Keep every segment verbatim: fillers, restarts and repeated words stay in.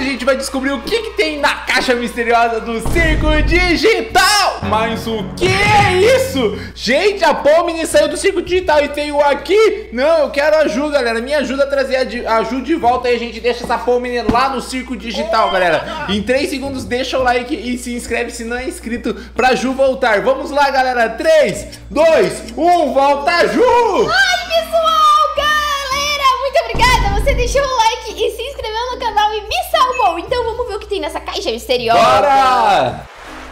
a gente vai descobrir o que, que tem na caixa misteriosa do Circo Digital. Mas o que é isso? Gente, a Pomni saiu do Circo Digital e veio aqui. Não, eu quero ajuda, galera. Me ajuda a trazer a de, ajuda de volta e a gente deixa essa Pomni lá no Circo Digital, galera. Em três segundos, deixa o like e se inscreve se não é inscrito pra Ju voltar. Vamos lá, galera. três, dois, um, volta, Ju! Ai, pessoal, galera, muito obrigada. Você deixou o like e se inscreveu no canal e me salvou. Então vamos ver o que tem nessa caixa misteriosa. Bora!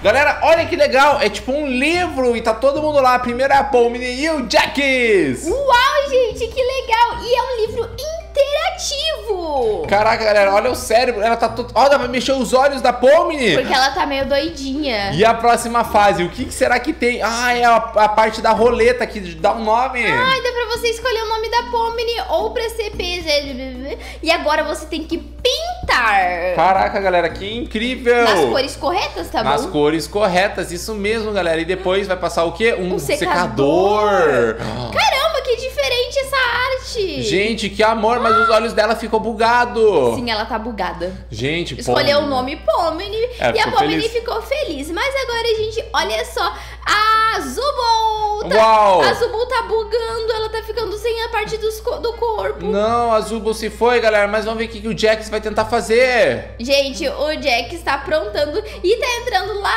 Galera, olha que legal, é tipo um livro e tá todo mundo lá. A primeira é a Pomni e o Jax. Uau, gente, que legal. E é um livro interativo. Caraca, galera, olha o cérebro. Ela tá todo... Olha, vai mexer os olhos da Pomni. Porque ela tá meio doidinha. E a próxima fase, o que, que será que tem? Ah, é a, a parte da roleta que dá um nome. Ah, dá pra você escolher o nome da Pomni ou pra ser P G. E agora você tem que pintar. Caraca, galera, que incrível. Nas cores corretas, tá bom? Nas cores corretas, isso mesmo, galera. E depois vai passar o quê? Um, um secador. secador. Caramba, que diferente essa arte. Gente, que amor, ah. mas os olhos dela ficam bugados. Sim, ela tá bugada. Gente, escolheu o nome Pomni é, e a Pomni feliz. ficou feliz. Mas agora, gente, olha só. A Zubo tá, Uau. a Zubo tá bugando, ela tá ficando sem a parte dos, do corpo. Não, a Zubo se foi, galera, mas vamos ver o que, que o Jax vai tentar fazer. Gente, o Jax tá aprontando e tá entrando lá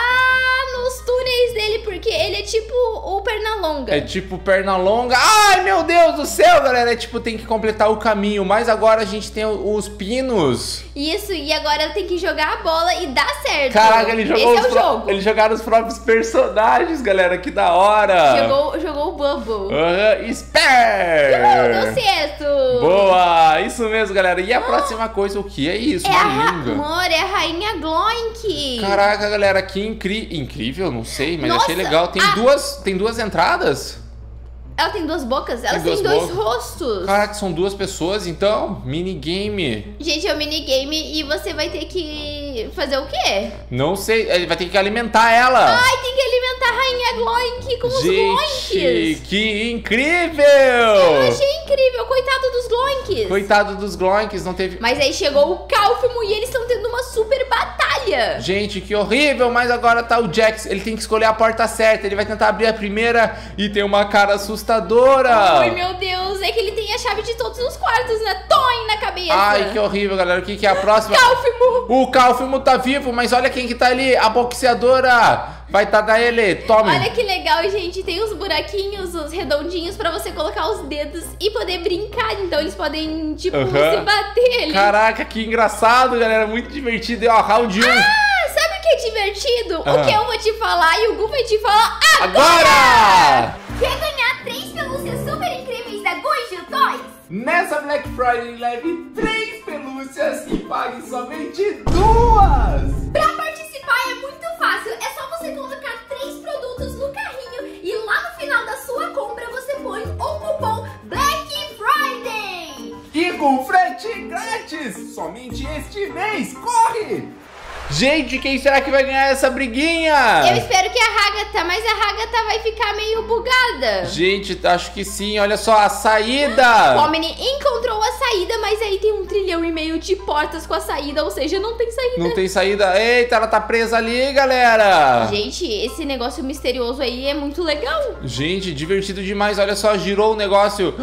nos túneis dele, porque ele é tipo o Pernalonga. É tipo Pernalonga. Ai, meu Deus do céu, galera, é tipo, tem que completar o caminho, mas agora a gente tem os pinos. Isso, e agora tem que jogar a bola e dar certo. Caraca, ele jogou Esse os é o jogo. Eles jogaram os próprios personagens, galera, que da hora. Jogou, jogou o Bubble. Uhum, Esper! Deu certo! Boa! Isso mesmo, galera. E a ah, próxima coisa, o que é isso? É a amor, é a Rainha Gloink. Caraca, galera, que incri... incrível, não sei, mas Nossa, achei legal. Tem, a... duas, tem duas entradas? Ela tem duas bocas? Ela tem, tem dois bocas. rostos. Caraca, são duas pessoas, então? Minigame. Gente, é um minigame e você vai ter que fazer o quê? Não sei, vai ter que alimentar ela. Ai, tem que alimentar a Rainha Gloink com Gente, os Gloinks. Que incrível! Eu achei incrível, coitado dos Gloinks. Coitado dos Gloinks, não teve... Mas aí chegou o Kaufmo e eles estão tendo uma super batalha. Gente, que horrível, mas agora tá o Jax. Ele tem que escolher a porta certa, ele vai tentar abrir a primeira e tem uma cara assustadora. Ai, meu Deus, é que ele tem a chave de todos os quartos, né? Toin na cabeça. Ai, que horrível, galera. O que, que é a próxima? Kaufmo. O Kaufmo tá vivo, mas olha quem que tá ali, a boxeadora. Vai tacar ele, tome. Olha que legal, gente. Tem os buraquinhos, os redondinhos pra você colocar os dedos e poder brincar. Então eles podem, tipo, uhum. se bater ali. Caraca, que engraçado, galera. Muito divertido. E ó, round um. Ah! Sabe o que é divertido? Uhum. O que eu vou te falar e o Gu vai te falar agora! Agora! Quer ganhar três pelúcias super incríveis da Gujo Toys? Nessa Black Friday, leve três pelúcias e pague somente duas! Pra participar é muito fácil, é só você colocar três produtos no carrinho e lá no final da sua compra você põe o cupom Black Friday! E com frete grátis, somente este mês, corre! Gente, quem será que vai ganhar essa briguinha? Eu espero que a Ragatha, mas a Ragatha vai ficar meio bugada. Gente, acho que sim, olha só, a saída. O Pomni encontrou a saída, mas aí tem um trilhão e meio de portas com a saída, ou seja, não tem saída. Não tem saída, eita, ela tá presa ali, galera. Gente, esse negócio misterioso aí é muito legal. Gente, divertido demais, olha só, girou o negócio.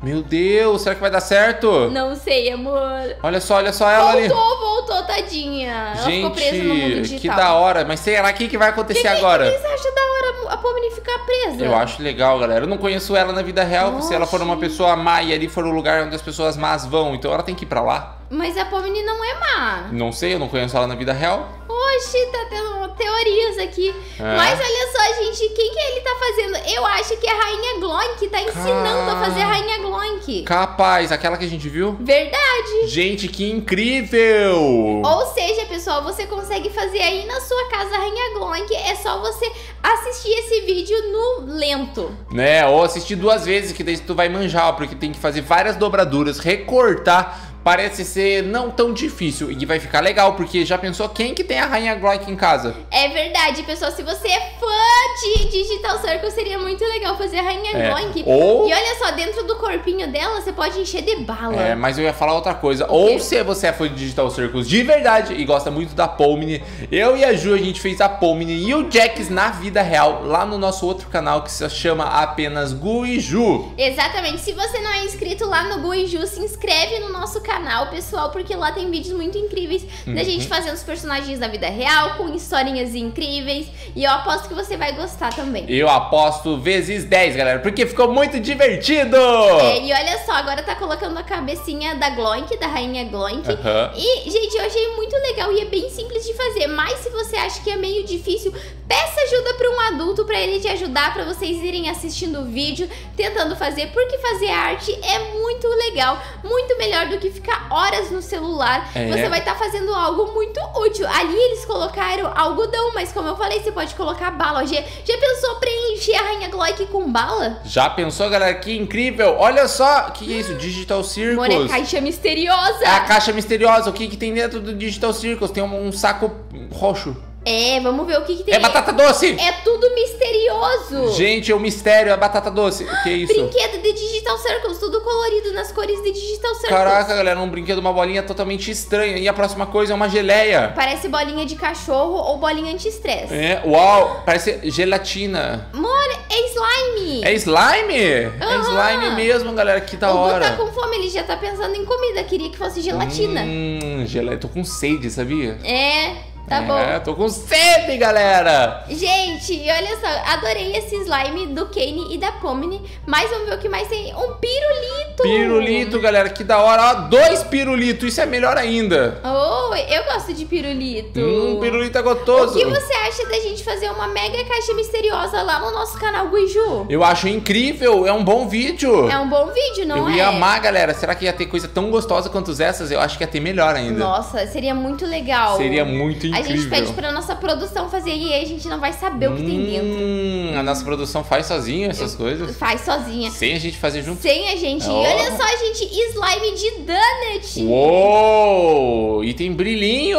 Meu Deus, será que vai dar certo? Não sei, amor. Olha só, olha só ela ali. Voltou, voltou, tadinha. Ela ficou presa no mundo digital. Que da hora. Mas será que que vai acontecer que, agora? O que, que vocês acham da hora a Pomni ficar presa? Eu acho legal, galera. Eu não conheço ela na vida real. Nossa. Se ela for uma pessoa má e ali for o lugar onde as pessoas más vão, então ela tem que ir pra lá. Mas a Pomni não é má. Não sei, eu não conheço ela na vida real. Oxi, tá tendo teorias aqui. É. Mas olha só, gente, quem que ele tá fazendo? Eu acho que é a Rainha Gloink tá ensinando Car... a fazer a Rainha Gloink. Capaz, aquela que a gente viu? Verdade. Gente, que incrível! Ou seja, pessoal, você consegue fazer aí na sua casa a Rainha Gloink. É só você assistir esse vídeo no lento. Né, ou assistir duas vezes, que daí tu vai manjar, porque tem que fazer várias dobraduras, recortar parece ser não tão difícil. E vai ficar legal, porque já pensou quem que tem a Rainha Gloink em casa? É verdade, pessoal. Se você é fã de Digital Circus, seria muito legal fazer a Rainha é. Gloink. Ou... E olha só, dentro do corpinho dela, você pode encher de bala. É, mas eu ia falar outra coisa. Ou se você é fã de Digital Circus de verdade e gosta muito da Pomni, eu e a Ju, a gente fez a Pomni e o Jax na vida real, lá no nosso outro canal, que se chama apenas Gu e Ju. Exatamente. Se você não é inscrito lá no Gu e Ju, se inscreve no nosso canal, pessoal, porque lá tem vídeos muito incríveis uhum. da gente fazendo os personagens da vida real, com historinhas incríveis, e eu aposto que você vai gostar também. Eu aposto vezes dez, galera, porque ficou muito divertido! É, e olha só, agora tá colocando a cabecinha da Gloink, da Rainha Gloink, uhum. e, gente, eu achei muito legal e é bem simples de fazer, mas se você acha que é meio difícil, peça ajuda pra um adulto, pra ele te ajudar, pra vocês irem assistindo o vídeo, tentando fazer, porque fazer arte é muito legal, muito melhor do que ficar horas no celular, é. Você vai estar tá fazendo algo muito útil. Ali eles colocaram algodão, mas como eu falei, você pode colocar bala. Já, já pensou preencher a Rainha Gloink com bala? Já pensou, galera? Que incrível! Olha só, que é isso? Digital Circus. Amor, é caixa misteriosa. É a caixa misteriosa. O que, que tem dentro do Digital Circus? Tem um, um saco roxo. É, vamos ver o que, que tem. É batata doce! É tudo misterioso! Gente, é um mistério, é batata doce. O que é isso? Brinquedo de Digital Circus, tudo colorido nas cores de Digital Circus. Caraca, galera, um brinquedo, uma bolinha totalmente estranha. E a próxima coisa é uma geleia. Parece bolinha de cachorro ou bolinha anti-estresse. É, uau, parece gelatina. Amor, é slime! É slime? Uhum. É slime mesmo, galera, que da hora. O Gu tá com fome, ele já tá pensando em comida, queria que fosse gelatina. Hum, geleia, tô com sede, sabia? É... Tá bom. É, tô com sede, galera! Gente, olha só, adorei esse slime do Kane e da Pomni. Mas vamos ver o que mais tem. Um pirulito! Pirulito, galera, que da hora! Ó, dois pirulitos, isso é melhor ainda. Oh, eu gosto de pirulito. Hum, pirulito é gostoso. O que você acha da gente fazer uma mega caixa misteriosa lá no nosso canal Gu e Ju? Eu acho incrível, é um bom vídeo. É um bom vídeo, não é? Eu ia amar, galera. Será que ia ter coisa tão gostosa quanto essas? Eu acho que ia ter melhor ainda. Nossa, seria muito legal. Seria muito incrível. A gente pede pra nossa produção fazer e a gente não vai saber hum, o que tem dentro. A nossa produção faz sozinha essas coisas. Faz sozinha. Sem a gente fazer junto. Sem a gente. Oh. E olha só, gente, slime de donut. Uou! E tem brilhinho.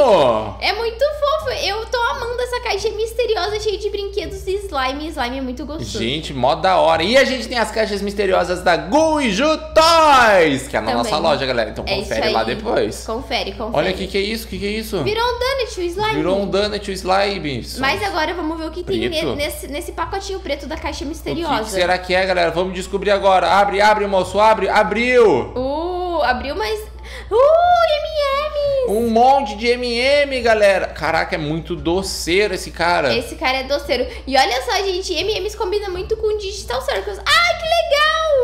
É muito fofo. Eu tô amando essa caixa misteriosa cheia de brinquedos e slime. Slime é muito gostoso. Gente, mó da hora. E a gente tem as caixas misteriosas da Gu e Ju Toys, que é na também. Nossa loja, galera. Então é confere lá depois. Confere, confere. Olha o que, que é isso, o que, que é isso? Virou um donut, o slime. Virou um donut, o slime. Mas agora vamos ver o que preto. tem nesse, nesse pacotinho preto da caixa misteriosa. O que será que é, galera? Vamos descobrir agora. Abre, abre, moço, abre. Abriu! Uh, abriu, mas... Uh, M e M's! Um monte de M e M, galera. Caraca, é muito doceiro esse cara. Esse cara é doceiro. E olha só, gente, M e M's combina muito com Digital Circus. Ai, que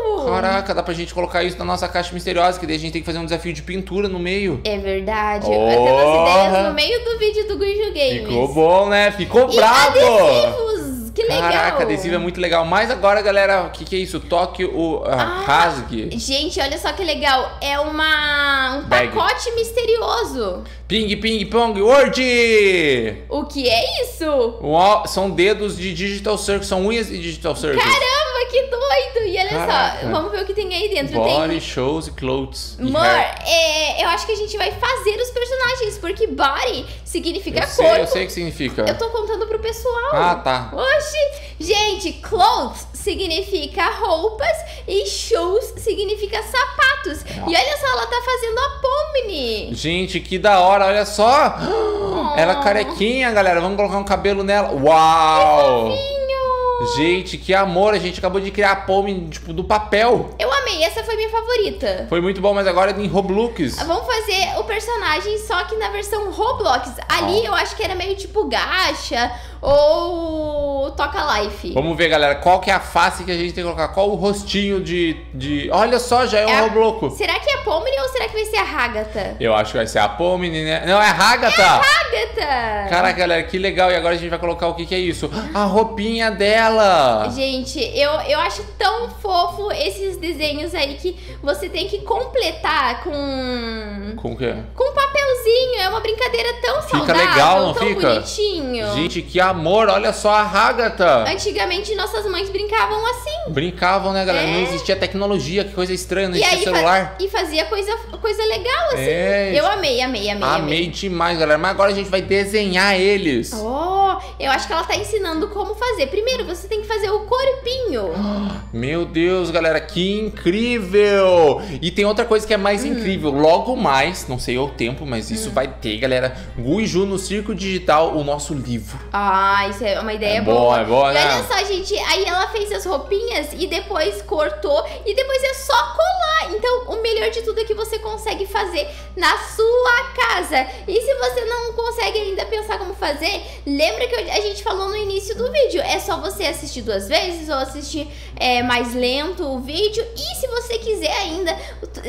legal! Caraca, dá pra gente colocar isso na nossa caixa misteriosa, que daí a gente tem que fazer um desafio de pintura no meio. É verdade. Oh. Vai ter umas ideias no meio do vídeo do Gujo Games. Ficou bom, né? Ficou e bravo! Adesivos. Que legal. Caraca, adesivo é muito legal. Mas agora, galera, o que, que é isso? Toque o... Ah, ah, rasgue. Gente, olha só que legal. É uma... Um Bag. pacote misterioso. Ping, ping, pong, word! O que é isso? Uau, são dedos de Digital Circus. São unhas de Digital Circus. Caramba, que doido! E olha Caraca. só, vamos ver o que tem aí dentro. Body, tem... shows, clothes e Amor, é, eu acho que a gente vai fazer os personagens. Porque body significa eu corpo. Sei, eu sei o que significa. Eu tô contando pro pessoal. Ah, tá. Oxe. Gente, clothes significa roupas e shoes significa sapatos. E olha só, ela tá fazendo a Pomni. Gente, que da hora, olha só. Oh. Ela é carequinha, galera. Vamos colocar um cabelo nela. Uau! Que fofinho. Gente, que amor, a gente acabou de criar a Pomni, tipo, do papel. Eu amei, essa foi minha favorita. Foi muito bom, mas agora é em Roblox. Vamos fazer o personagem, só que na versão Roblox. Ali oh. eu acho que era meio tipo gacha ou toca life. Vamos ver, galera, qual que é a face que a gente tem que colocar. Qual o rostinho de... de... Olha só, já é, é um a... Robloco. Será que é a Pomni ou será que vai ser a Ragatha? Eu acho que vai ser a Pomni, né? Não, é a Ragatha. É a Ragatha. Caraca, galera, que legal. E agora a gente vai colocar o que que é isso? A roupinha dela. Gente, eu, eu acho tão fofo esses desenhos aí que você tem que completar com... Com o quê? Com papelzinho. gostosinho, é uma brincadeira tão fica saudável, legal, não tão fica? Bonitinho. Gente, que amor, olha só a Ragatha. Antigamente nossas mães brincavam assim. Brincavam, né, galera? É. Não existia tecnologia, que coisa estranha, não existia e aí, celular. Fa e fazia coisa, coisa legal, assim. É. Eu amei, amei, amei, amei. Amei demais, galera. Mas agora a gente vai desenhar eles. Oh, eu acho que ela tá ensinando como fazer. Primeiro, você tem que fazer o corpinho. Meu Deus, galera, que incrível! E tem outra coisa que é mais hum. incrível. Logo mais, não sei o tempo, mas isso hum. vai ter, galera. Gu e Ju no Circo Digital, o nosso livro. Ah, isso é uma ideia é boa. boa. É boa, e né? Olha só, gente, aí ela fez as roupinhas e depois cortou e depois é só colar. Então, o melhor de tudo é que você consegue fazer na sua casa. E se você não consegue ainda pensar como fazer, lembra que a gente falou no início do vídeo, é só você assistir duas vezes ou assistir é, mais lento o vídeo. E se você quiser ainda,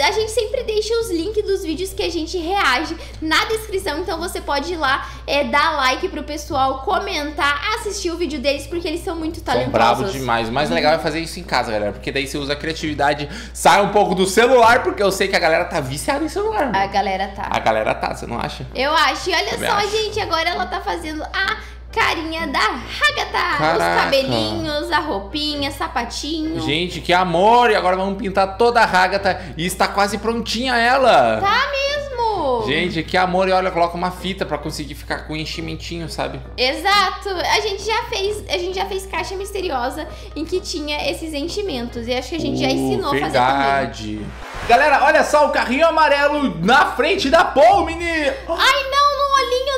a gente sempre deixa os links dos vídeos que a gente reage na descrição, então você pode ir lá é, dar like pro pessoal, comentar, assistir o vídeo deles, porque eles são muito talentosos. São bravos demais. O mais legal é fazer isso em casa, galera, porque daí você usa a criatividade, sai um pouco do celular, porque eu sei que a galera tá viciada em celular. Mano. A galera tá. A galera tá, você não acha? Eu acho. E olha Também só, acho. gente, agora ela tá fazendo a... carinha da Ragatha. Caraca. Os cabelinhos, a roupinha, sapatinho. Gente, que amor! E agora vamos pintar toda a Ragatha. E está quase prontinha ela. Tá mesmo! Gente, que amor! E olha, coloca uma fita pra conseguir ficar com enchimentinho, sabe? Exato! A gente já fez, a gente já fez caixa misteriosa em que tinha esses enchimentos. E acho que a gente uh, já ensinou verdade. a fazer também. Galera, olha só o carrinho amarelo na frente da Pomni! Ai, não!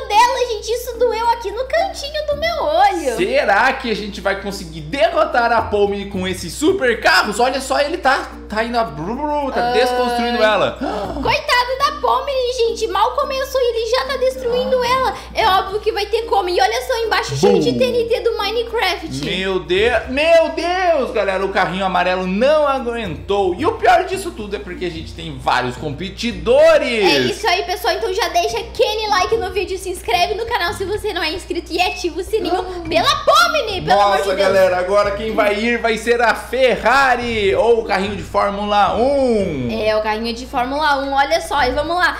Dela, gente, isso doeu aqui no cantinho do meu olho. Será que a gente vai conseguir derrotar a Pomni com esses super carros? Olha só, ele tá, tá indo a blu, blu, tá Ai. desconstruindo ela. Coitado da Pomni, gente, mal começou e ele já tá destruindo ela. É óbvio que vai ter como. E olha só embaixo, Bum. cheio de T N T do Minecraft. Meu Deus, meu Deus, galera, o carrinho amarelo não aguentou. E o pior disso tudo é porque a gente tem vários competidores. É isso aí, pessoal, então já deixa aquele like no vídeo, se inscreve no canal se você não é inscrito e ativa o sininho oh. pela Pomni, pelo Nossa, amor de Deus. Nossa, galera, agora quem vai ir vai ser a Ferrari ou o carrinho de Fórmula um. É, o carrinho de Fórmula um, olha só, e vamos lá.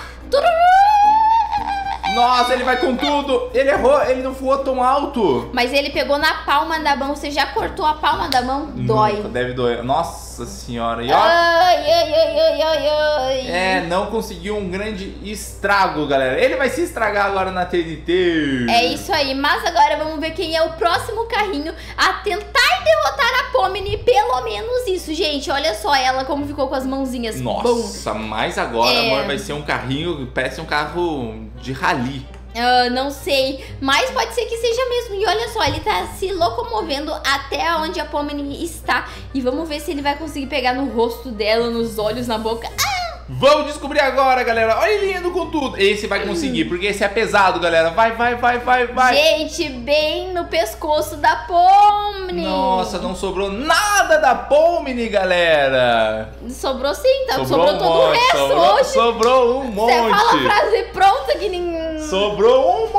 Nossa, ele vai com tudo. Ele errou, ele não voou tão alto. Mas ele pegou na palma da mão. Você já cortou a palma da mão? Dói. Nossa, deve doer. Nossa senhora. E ó, ai, ai, ai, ai, ai. É, não conseguiu um grande estrago, galera. Ele vai se estragar agora na T N T. É isso aí. Mas agora vamos ver quem é o próximo carrinho a tentar derrotar a Pomni. Pelo menos isso, gente. Olha só ela como ficou com as mãozinhas. Nossa, Bom. mas agora, é... agora vai ser um carrinho, parece um carro de rali. Uh, não sei, mas pode ser que seja mesmo. E olha só, ele tá se locomovendo até onde a Pomni está. E vamos ver se ele vai conseguir pegar no rosto dela, nos olhos, na boca. Ah! Vamos descobrir agora, galera. Olha ele indo com tudo. Esse vai conseguir, hum. porque esse é pesado, galera. Vai, vai, vai, vai, vai. Gente, bem no pescoço da Pomni. Nossa, não sobrou nada da Pomni, galera. Sobrou sim, tá? Sobrou, sobrou um todo monte, o resto. Sobrou, hoje. sobrou um monte. Você fala a frase pronta que ninguém... Sobrou um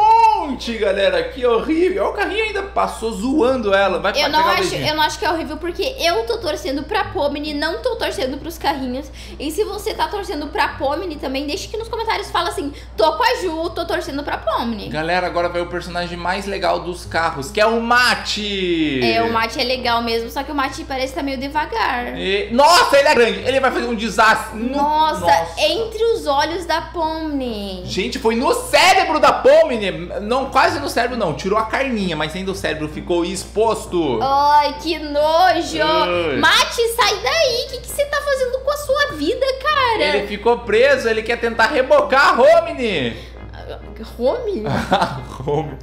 monte, galera. Que horrível. Olha o carrinho ainda passou zoando ela. Vai eu, não acho, eu não acho que é horrível, porque eu tô torcendo pra Pomni, não tô torcendo pros carrinhos. E se você tá torcendo pra Pomni também, deixa aqui nos comentários, fala assim: tô com a Ju, tô torcendo pra Pomni. Galera, agora vai o personagem mais legal dos carros, que é o Mate. É, o Mate é legal mesmo, só que o Mate parece que tá meio devagar. E... Nossa, ele é grande. Ele vai fazer um desastre. Nossa, Nossa. entre os olhos da Pomni. Gente, foi no cérebro. Cérebro da Pomni, não, quase no cérebro não, tirou a carninha, mas ainda o cérebro ficou exposto. Ai, que nojo. Ai. Mate, sai daí, o que, que você tá fazendo com a sua vida, cara? Ele ficou preso, ele quer tentar rebocar a Pomni. Pomni? A Pomni.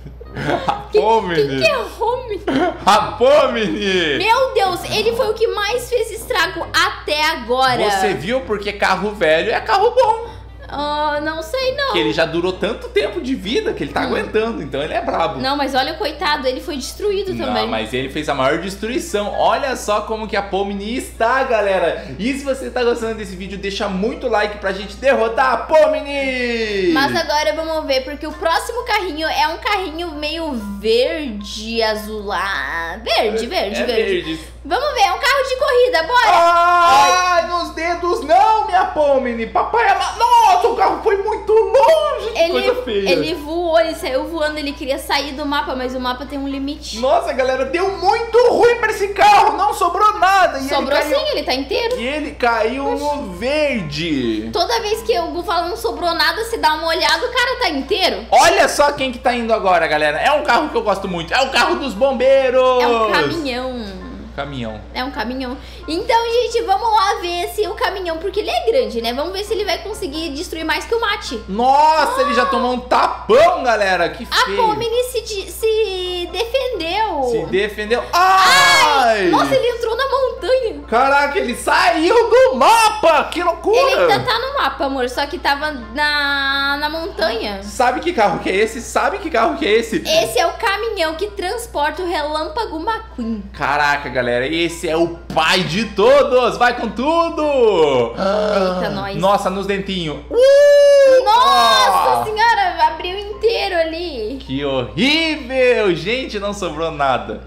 A Pomni. Que, que, que é Pomni? A Pomni. Meu Deus, ele foi o que mais fez estrago até agora. Você viu porque carro velho é carro bom. Uh, não sei não. Que ele já durou tanto tempo de vida que ele tá hum. aguentando, então ele é brabo. Não, mas olha, coitado, ele foi destruído não, também. Mas ele fez a maior destruição. Olha só como que a Pomni está, galera. E se você tá gostando desse vídeo, deixa muito like pra gente derrotar a Pomni. Mas agora vamos ver, porque o próximo carrinho é um carrinho meio verde, azulado. Verde, verde, é verde. verde. Vamos ver, é um carro de corrida, bora! Ai, Ai. nos dedos não, minha Pomni! Papai, ama... nossa, o carro foi muito longe! Ele coisa feia. Ele voou, ele saiu voando, ele queria sair do mapa, mas o mapa tem um limite. Nossa, galera, deu muito ruim pra esse carro, não sobrou nada. E sobrou ele caiu... sim, ele tá inteiro. E ele caiu Oxi. no verde. Toda vez que o Gu fala não sobrou nada, se dá uma olhada, o cara tá inteiro. Olha só quem que tá indo agora, galera. É um carro que eu gosto muito, é o carro dos bombeiros. É um caminhão. Caminhão. É um caminhão. Então, gente, vamos lá ver se o caminhão, porque ele é grande, né? Vamos ver se ele vai conseguir destruir mais que o mate. Nossa, ah! ele já tomou um tapão, galera. Que feio. A Pomni se, se defendeu. Se defendeu. Ai! Ai! Nossa, ele entrou na montanha. Caraca, ele saiu do mapa. Que loucura. Ele ainda tá no mapa, amor, só que tava na, na montanha. Sabe que carro que é esse? Sabe que carro que é esse? Esse é o caminhão que transporta o Relâmpago McQueen. Caraca, galera. Galera, esse é o pai de todos. Vai com tudo. Ah, eita, nós. Nossa, nos dentinhos. Uh, Nossa oh. senhora, abriu inteiro ali. Que horrível. Gente, não sobrou nada.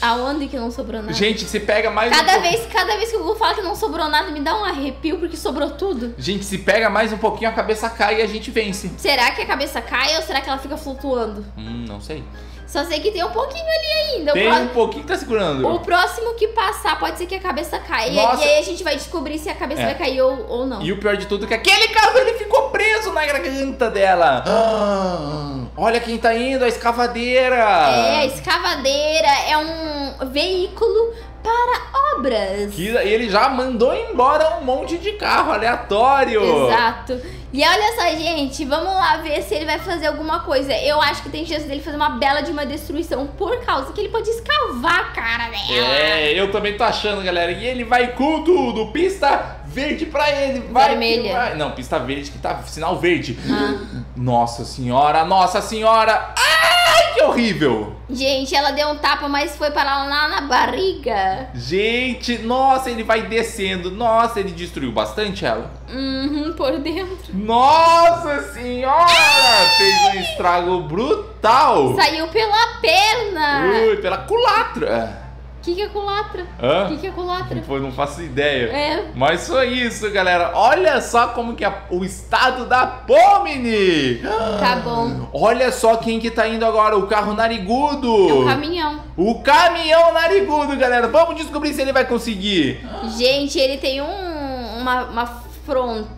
Aonde que não sobrou nada? Gente, se pega mais cada um vez, pouquinho. Cada vez que o Gu fala que não sobrou nada, me dá um arrepio, porque sobrou tudo. Gente, se pega mais um pouquinho, a cabeça cai e a gente vence. Será que a cabeça cai ou será que ela fica flutuando? Hum, não sei. Só sei que tem um pouquinho ali ainda. Tem pro... um pouquinho que tá segurando. O próximo que passar, pode ser que a cabeça caia. Nossa. E aí a gente vai descobrir se a cabeça é. vai cair ou, ou não. E o pior de tudo é que aquele carro, ele ficou preso na garganta dela. Ah, olha quem tá indo, a escavadeira. É, a escavadeira é um veículo para obras. Que ele já mandou embora um monte de carro aleatório. Exato. E olha só, gente, vamos lá ver se ele vai fazer alguma coisa. Eu acho que tem chance dele fazer uma bela de uma destruição, por causa que ele pode escavar a cara dela. É, eu também tô achando, galera. E ele vai com tudo. Pista verde pra ele. Vai, vermelha. Vai. Não, pista verde que tá sinal verde. Ah. Nossa senhora, nossa senhora. Ah! Que horrível! Gente, ela deu um tapa, mas foi parar lá na barriga. Gente, nossa, ele vai descendo. Nossa, ele destruiu bastante ela. Uhum, por dentro. Nossa senhora! Ai! Fez um estrago brutal. Saiu pela perna. Ui, pela culatra. O que, que é culatra? O que, que é culatra? Pô, não faço ideia. É. Mas foi isso, galera. Olha só como que é o estado da Pomni. Tá bom. Olha só quem que tá indo agora. O carro narigudo. É o caminhão. O caminhão narigudo, galera. Vamos descobrir se ele vai conseguir. Gente, ele tem um, uma, uma fronte.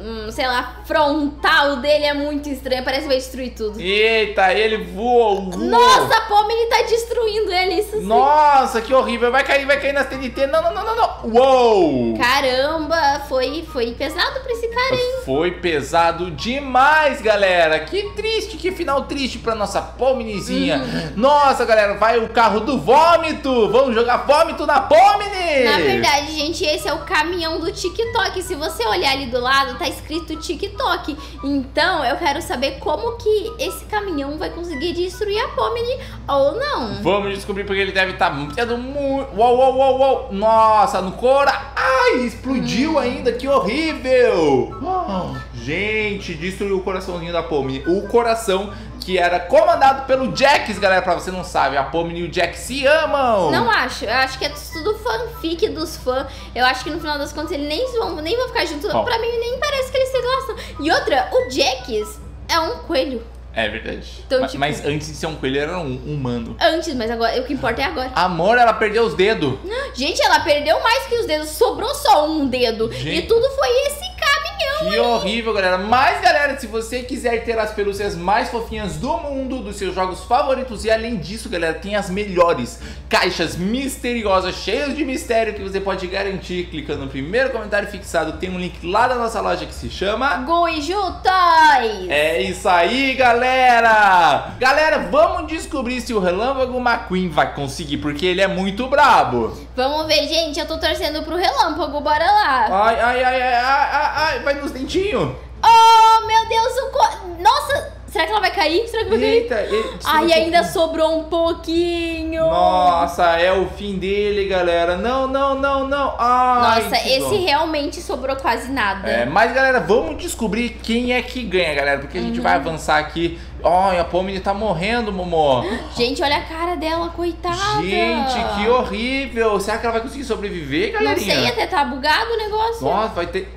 Hum, sei lá, frontal dele é muito estranho, parece que vai destruir tudo. Eita, ele voou, voou. Nossa, a Pomni tá destruindo ele, isso sim. Nossa, que horrível, vai cair, vai cair nas T N T. Não, não, não, não, não. Uou. Caramba, foi, foi pesado pra esse cara, hein? Foi pesado demais, galera. Que triste, que final triste pra nossa Pomnizinha. Hum. Nossa, galera, vai o carro do vômito. Vamos jogar vômito na Pomni. Na verdade, gente, esse é o caminhão do TikTok. Se você olhar ali do lado, tá escrito TikTok. Então eu quero saber como que esse caminhão vai conseguir destruir a Pomni ou não. Vamos descobrir, porque ele deve estar sendo muito... Uou, uou, uou, uou. Nossa, no cora... Ai, explodiu hum. ainda, que horrível. Uau. Gente, destruiu o coraçãozinho da Pomni. O coração que era comandado pelo Jax, galera. Pra você não sabe, a Pomni e o Jax se amam. Não acho, eu acho que é tudo fanfic dos fãs. Eu acho que no final das contas eles nem vão, nem vão ficar juntos. Oh. Pra mim nem parece que eles se gostam. E outra, o Jax é um coelho. É verdade. Então, mas, tipo, mas antes de ser um coelho, ele era um humano. Antes, mas agora o que importa é agora. Amor, ela perdeu os dedos. Gente, ela perdeu mais que os dedos. Sobrou só um dedo. Gente. E tudo foi esse caminhão. Que aí. horrível, galera. Mas, galera, se você quiser ter as pelúcias mais fofinhas do mundo, dos seus jogos favoritos, e além disso, galera, tem as melhores caixas misteriosas, cheias de mistério, que você pode garantir clicando no primeiro comentário fixado. Tem um link lá da nossa loja que se chama Gu e Ju Toys. É isso aí, galera. Galera, galera, vamos descobrir se o Relâmpago McQueen vai conseguir, porque ele é muito brabo. Vamos ver, gente, eu tô torcendo pro Relâmpago, bora lá. Ai, ai, ai, ai, ai, ai, vai nos dentinhos. Oh, meu Deus, o co... Nossa, será que ela vai cair? Será que vai Eita, cair? Ele... Ai, ainda sobrou um pouquinho. Nossa, é o fim dele, galera. Não, não, não, não. Ai, nossa, esse bom. realmente sobrou quase nada. É, mas, galera, vamos descobrir quem é que ganha, galera, porque a gente uhum. vai avançar aqui. Olha, a Pomni tá morrendo, Momô. Gente, olha a cara dela, coitada. Gente, que horrível. Será que ela vai conseguir sobreviver, galerinha? Não sei, até tá bugado o negócio. Nossa, vai ter...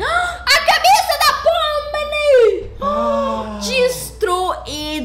A cabeça da Pomni! Ah.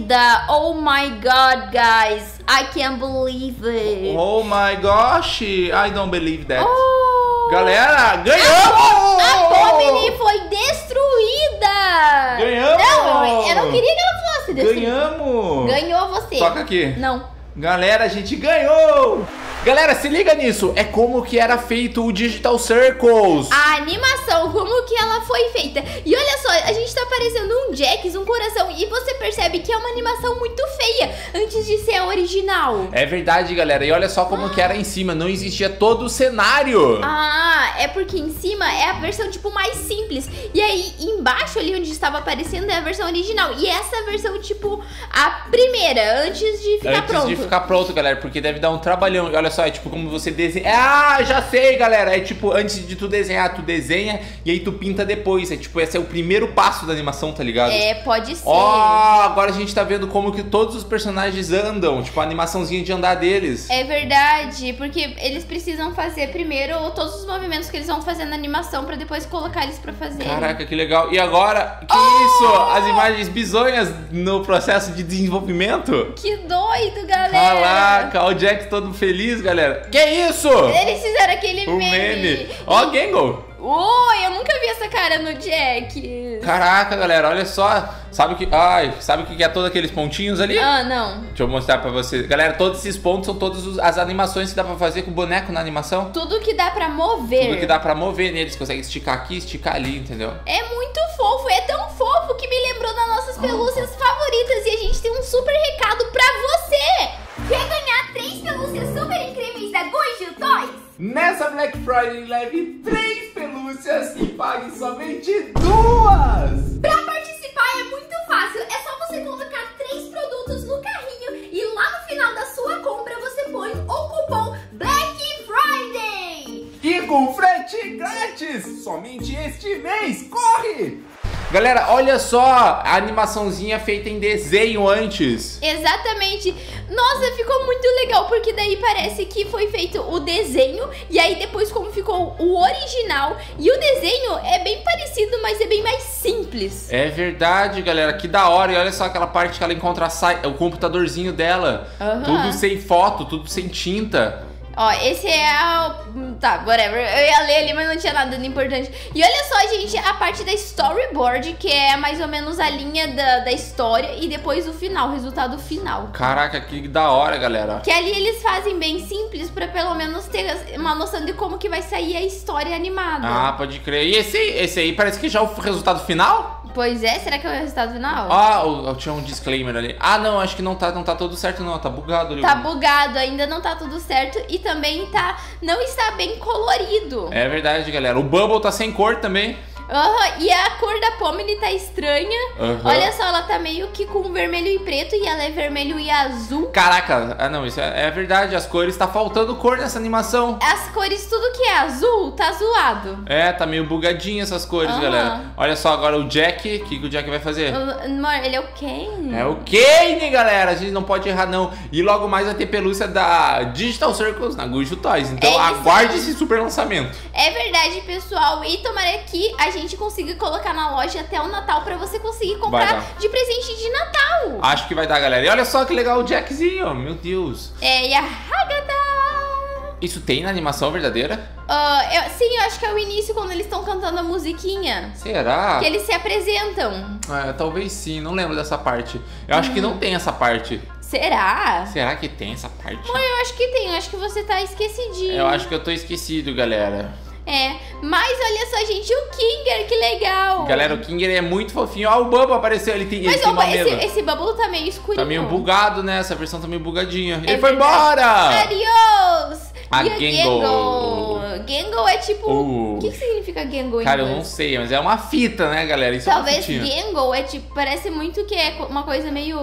vida! Oh my god, guys! I can't believe it! Oh my gosh! I don't believe that! Oh. Galera, ganhou! A Pomni foi destruída! Ganhamos! Não, eu não queria que ela fosse destruída! Ganhamos! Ganhou você! Toca aqui! Não! Galera, a gente ganhou! Galera, se liga nisso, é como que era feito o Digital Circus. A animação, como que ela foi feita. E olha só, a gente tá parecendo um Jax, um coração. E você percebe que é uma animação muito feia antes de ser a original. É verdade, galera, e olha só como ah. que era em cima. Não existia todo o cenário. Ah, é porque em cima é a versão tipo mais simples. E aí embaixo ali onde estava aparecendo é a versão original. E essa versão tipo a primeira, antes de ficar antes pronto. Antes de ficar pronto, galera, porque deve dar um trabalhão. E olha só, é tipo como você desenha. Ah, já sei, galera. É tipo, antes de tu desenhar, tu desenha e aí tu pinta depois. É tipo, esse é o primeiro passo da animação, tá ligado? É, pode ser. Ó, oh, agora a gente tá vendo como que todos os personagens andam. Tipo, a animaçãozinha de andar deles. É verdade, porque eles precisam fazer primeiro todos os movimentos que eles vão fazer na animação pra depois colocar eles pra fazer. Caraca, que legal. E agora, que oh! isso? As imagens bizonhas no processo de desenvolvimento? Que doido, galera. Caraca, o Jack todo feliz, galera. Que isso? Eles fizeram aquele o meme. Ó, oh, Gangle. Oi, eu nunca vi essa cara no Jack. Caraca, galera, olha só. Sabe o que... Ai, sabe o que é todos aqueles pontinhos ali? Ah, não. Deixa eu mostrar pra vocês. Galera, todos esses pontos são todas as animações que dá pra fazer com o boneco na animação. Tudo que dá pra mover. Tudo que dá pra mover neles. Consegue esticar aqui, esticar ali, entendeu? É muito fofo. É tão fofo que me lembrou das nossas pelúcias ah. favoritas. E a gente tem um super recado pra você. Quer ganhar três pelúcias super incríveis da Gujo Toys? Nessa Black Friday, leve três pelúcias e pague somente duas! Pra participar é muito fácil, é só você colocar três produtos no carrinho e lá no final da sua compra você põe o cupom Black Friday! E com frete grátis, somente este mês, corre! Galera, olha só a animaçãozinha feita em desenho antes. Exatamente. Nossa, ficou muito legal, porque daí parece que foi feito o desenho e aí depois como ficou o original. E o desenho é bem parecido, mas é bem mais simples. É verdade, galera, que da hora. E olha só aquela parte que ela encontra a o computadorzinho dela. Uhum. Tudo sem foto, tudo sem tinta. Ó, esse é o... Tá, whatever. Eu ia ler ali, mas não tinha nada de importante. E olha só, gente, a parte da storyboard, que é mais ou menos a linha da, da história. E depois o final, o resultado final. Caraca, que da hora, galera. Que ali eles fazem bem simples pra pelo menos ter uma noção de como que vai sair a história animada. Ah, pode crer. E esse, esse aí parece que já é o resultado final? Pois é, será que é o resultado final? Ah, tinha um disclaimer ali. Ah, não, acho que não tá, não tá tudo certo não, tá bugado ali. Tá bugado, ainda não tá tudo certo e também tá, não está bem colorido. É verdade, galera. O Bubble tá sem cor também. Uhum, e a cor da Pomni tá estranha. Uhum. Olha só, ela tá meio que com vermelho e preto e ela é vermelho e azul. Caraca, ah não, isso é, é verdade. As cores, tá faltando cor nessa animação. As cores, tudo que é azul, tá zoado. É, tá meio bugadinha essas cores, uhum. galera. Olha só, agora o Jack, o que, que o Jack vai fazer? Amor, ele é o Kane. É o Kane, galera, a gente não pode errar não. E logo mais vai ter pelúcia da Digital Circus na Gujo Toys. Então é aguarde esse super lançamento. É verdade, pessoal, e tomara que a A gente conseguir colocar na loja até o Natal pra você conseguir comprar de presente de Natal. Acho que vai dar, galera. E olha só que legal o Jackzinho, meu Deus. É, e a Ragatha. Isso tem na animação verdadeira? Uh, eu, sim, eu acho que é o início quando eles estão cantando a musiquinha. Será? Que eles se apresentam. É, talvez sim, não lembro dessa parte. Eu acho hum. que não tem essa parte. Será? Será que tem essa parte? Mãe, eu acho que tem, eu acho que você tá esquecidinho. Eu acho que eu tô esquecido, galera. É, mas olha só, gente, o Kinger, que legal. Galera, o Kinger é muito fofinho. Ó, o Bubble apareceu, ele tem Mas ele opa, tem esse, esse Bubble tá meio escurinho. Tá meio bugado, né? Essa versão tá meio bugadinha. É ele verdade. Foi embora! Adiós! A Gangle. Gangle é tipo... O uh. que, que significa Gangle? Cara, eu não sei, mas é uma fita, né, galera? Isso Talvez é Gangle é tipo... Parece muito que é uma coisa meio...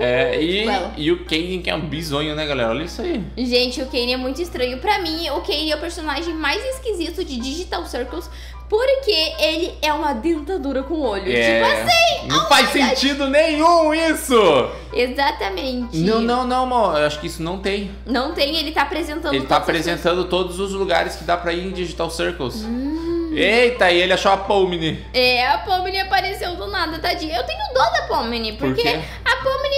É, e, e o Kane que é um bizonho, né, galera? Olha isso aí. Gente, o Kane é muito estranho. Pra mim, o Kane é o personagem mais esquisito de Digital Circus. Porque ele é uma dentadura com olho. É. Tipo assim. Não oh faz sentido nenhum isso. Exatamente. Não, não, não, amor. Eu acho que isso não tem. Não tem, ele tá apresentando. Ele tá apresentando os... todos os lugares que dá pra ir em Digital Circus. Hum. Eita, e ele achou a Pomni. É, a Pomni apareceu do nada, tadinha. Eu tenho dó da Pomni, porque Por a Pomni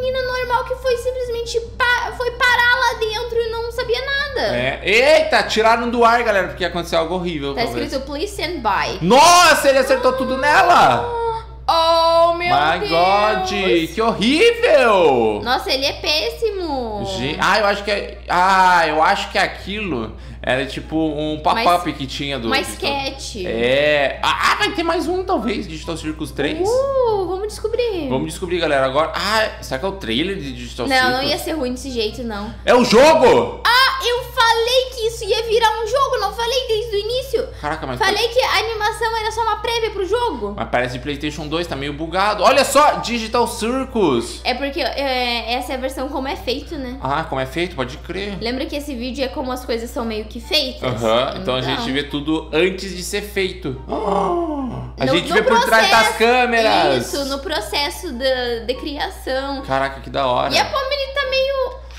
menina normal que foi simplesmente pa foi parar lá dentro e não sabia nada. É. Eita, tiraram do ar, galera, porque aconteceu algo horrível. Tá talvez. Escrito please stand by. Nossa, ele acertou ah. tudo nela. Oh, meu My Deus! My God, que horrível! Nossa, ele é péssimo! Gente, ah, eu acho que é, ah, eu acho que aquilo era tipo um pop-up que tinha do... Uma sketch! É... Ah, vai ter mais um, talvez, Digital Circus três. Uh, vamos descobrir! Vamos descobrir, galera, agora... Ah, será que é o trailer de Digital Circus? Não, não ia ser ruim desse jeito, não. É o jogo! Ah, eu falei que isso ia virar um jogo, não falei desde o início? Caraca, mas... Falei que a animação era só uma prévia pro jogo. Mas parece PlayStation dois. Tá meio bugado. Olha só, Digital Circus. É porque é, essa é a versão como é feito, né? Ah, como é feito, pode crer. Lembra que esse vídeo é como as coisas são meio que feitas. Aham, uh-huh. então, então a gente vê tudo antes de ser feito. Oh, a no, gente no vê processo, por trás das câmeras. Isso, no processo da, de criação. Caraca, que da hora. E a Pomni tá meio...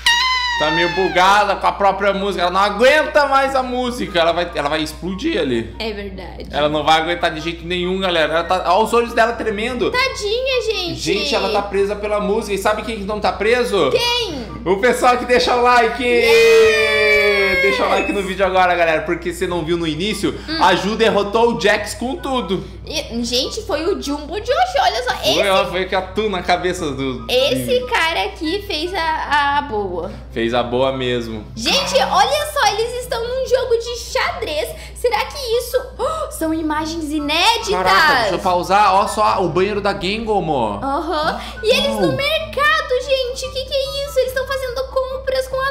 Tá meio bugada com a própria música. Ela não aguenta mais a música. Ela vai, ela vai explodir ali. É verdade. Ela não vai aguentar de jeito nenhum, galera. Ela tá, olha os olhos dela tremendo. Tadinha, gente. Gente, ela tá presa pela música. E sabe quem que não tá preso? Quem? O pessoal que deixa o like. Yeah! Deixa o like no vídeo agora, galera. Porque você não viu no início, hum. a Ju derrotou o Jax com tudo. E, gente, foi o Jumbo de hoje. Olha só. Foi, esse... ó, foi que atu na cabeça do... Esse cara aqui fez a, a boa. Fez Fez a boa mesmo. Gente, olha só, eles estão num jogo de xadrez. Será que isso... Oh, são imagens inéditas. Caraca, deixa eu pausar. Olha só o banheiro da Gangle, amor. Aham. Uhum. E eles no mercado, gente. O que, que é isso? Eles estão fazendo compras com a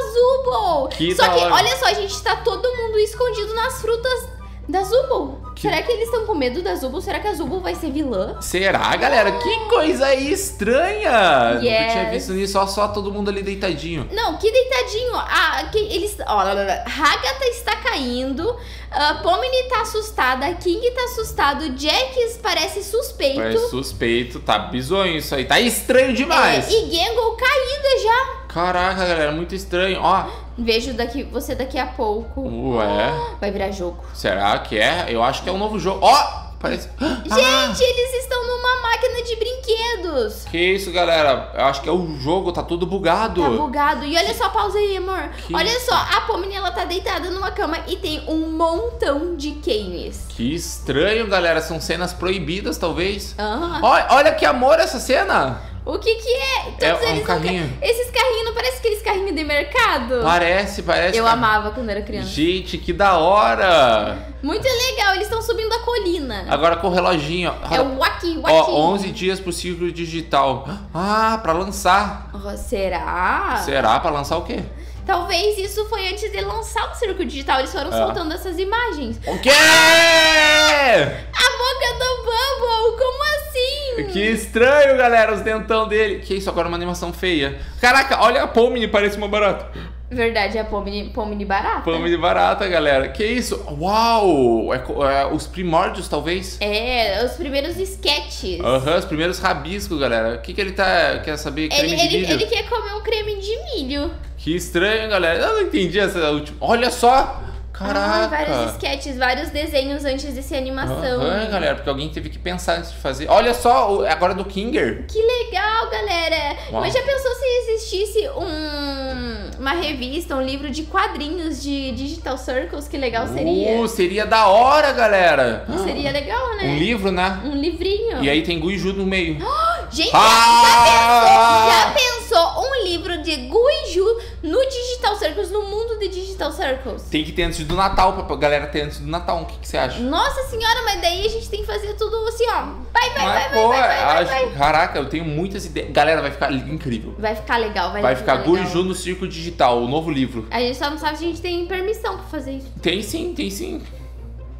Zubo. Que só que, hora. Olha só, a gente tá todo mundo escondido nas frutas da Zubo. Que... Será que eles estão com medo da Zubo? Será que a Zubo vai ser vilã? Será, galera? Oh. Que coisa estranha! Yes. Nunca tinha visto nisso, ó, só todo mundo ali deitadinho. Não, que deitadinho? Ah, que eles... Ó, Ragatha está caindo, uh, Pomni tá assustada, King tá assustado, Jax parece suspeito. Parece suspeito, tá bizonho isso aí, tá estranho demais. É, e Gangle caída já. Caraca, galera, muito estranho, ó. Vejo daqui, você daqui a pouco. Ué? Oh, vai virar jogo. Será que é? Eu acho que é um novo jogo. Ó! Oh, parece... Gente, ah. eles estão numa máquina de brinquedos. Que isso, galera. Eu acho que é o jogo, tá todo bugado. Tá bugado. E olha só, pausa aí, amor. Que olha isso? Só, a Pomni, ela tá deitada numa cama e tem um montão de canes. Que estranho, galera. São cenas proibidas, talvez. Ah. Olha, olha que amor essa cena. O que que é? Todos é um carrinho. Ca... Esses carrinhos não parecem aqueles carrinhos de mercado? Parece, parece. Eu car... amava quando era criança. Gente, que da hora! Muito legal, eles estão subindo a colina. Agora com o reloginho. Ó. É o waki, waki. Ó, onze dias pro ciclo digital. Ah, pra lançar. Oh, será? Será? Pra lançar o quê? Talvez isso foi antes de lançar o circo digital. Eles foram ah. soltando essas imagens. O quê? Ah, a boca do Bubble, como assim? Que estranho, galera, os dentão dele. Que isso, agora é uma animação feia. Caraca, olha a Pomni, parece uma barata. Verdade, é a Pomni, Pomni barata. Pomni barata, galera. Que isso? Uau! É, é, os primórdios, talvez? É, os primeiros sketches. Aham, uhum, os primeiros rabiscos, galera. O que, que ele tá quer saber? Creme ele, de milho? Ele, ele quer comer um creme de milho. Que estranho, galera. Eu não entendi essa última... Olha só! Caraca! Ah, vários sketches, vários desenhos antes desse animação. Aham, galera, porque alguém teve que pensar antes de fazer. Olha só, agora do Kinger. Que legal, galera. Uau. Mas já pensou se existisse um, uma revista, um livro de quadrinhos de Digital Circus? Que legal seria. Uh, seria da hora, galera. Ah, seria legal, né? Um livro, né? Um livrinho. E aí tem Gu e Ju no meio. Oh, gente, ah! já, pensou, já pensou um livro de Gu e Ju no Digital Circus, no mundo de Digital Circus? Tem que ter antes do Natal, pra galera ter antes do Natal. O que, que você acha? Nossa senhora, mas daí a gente tem que fazer tudo assim, ó. Vai, vai, vai, vai, pô, vai, vai, vai, acho... vai, vai. Caraca, eu tenho muitas ideias. Galera, vai ficar incrível. Vai ficar legal, vai, vai ficar legal. Vai ficar Gujo no Circo Digital, o novo livro. A gente só não sabe se a gente tem permissão pra fazer isso. Tem sim, tem sim.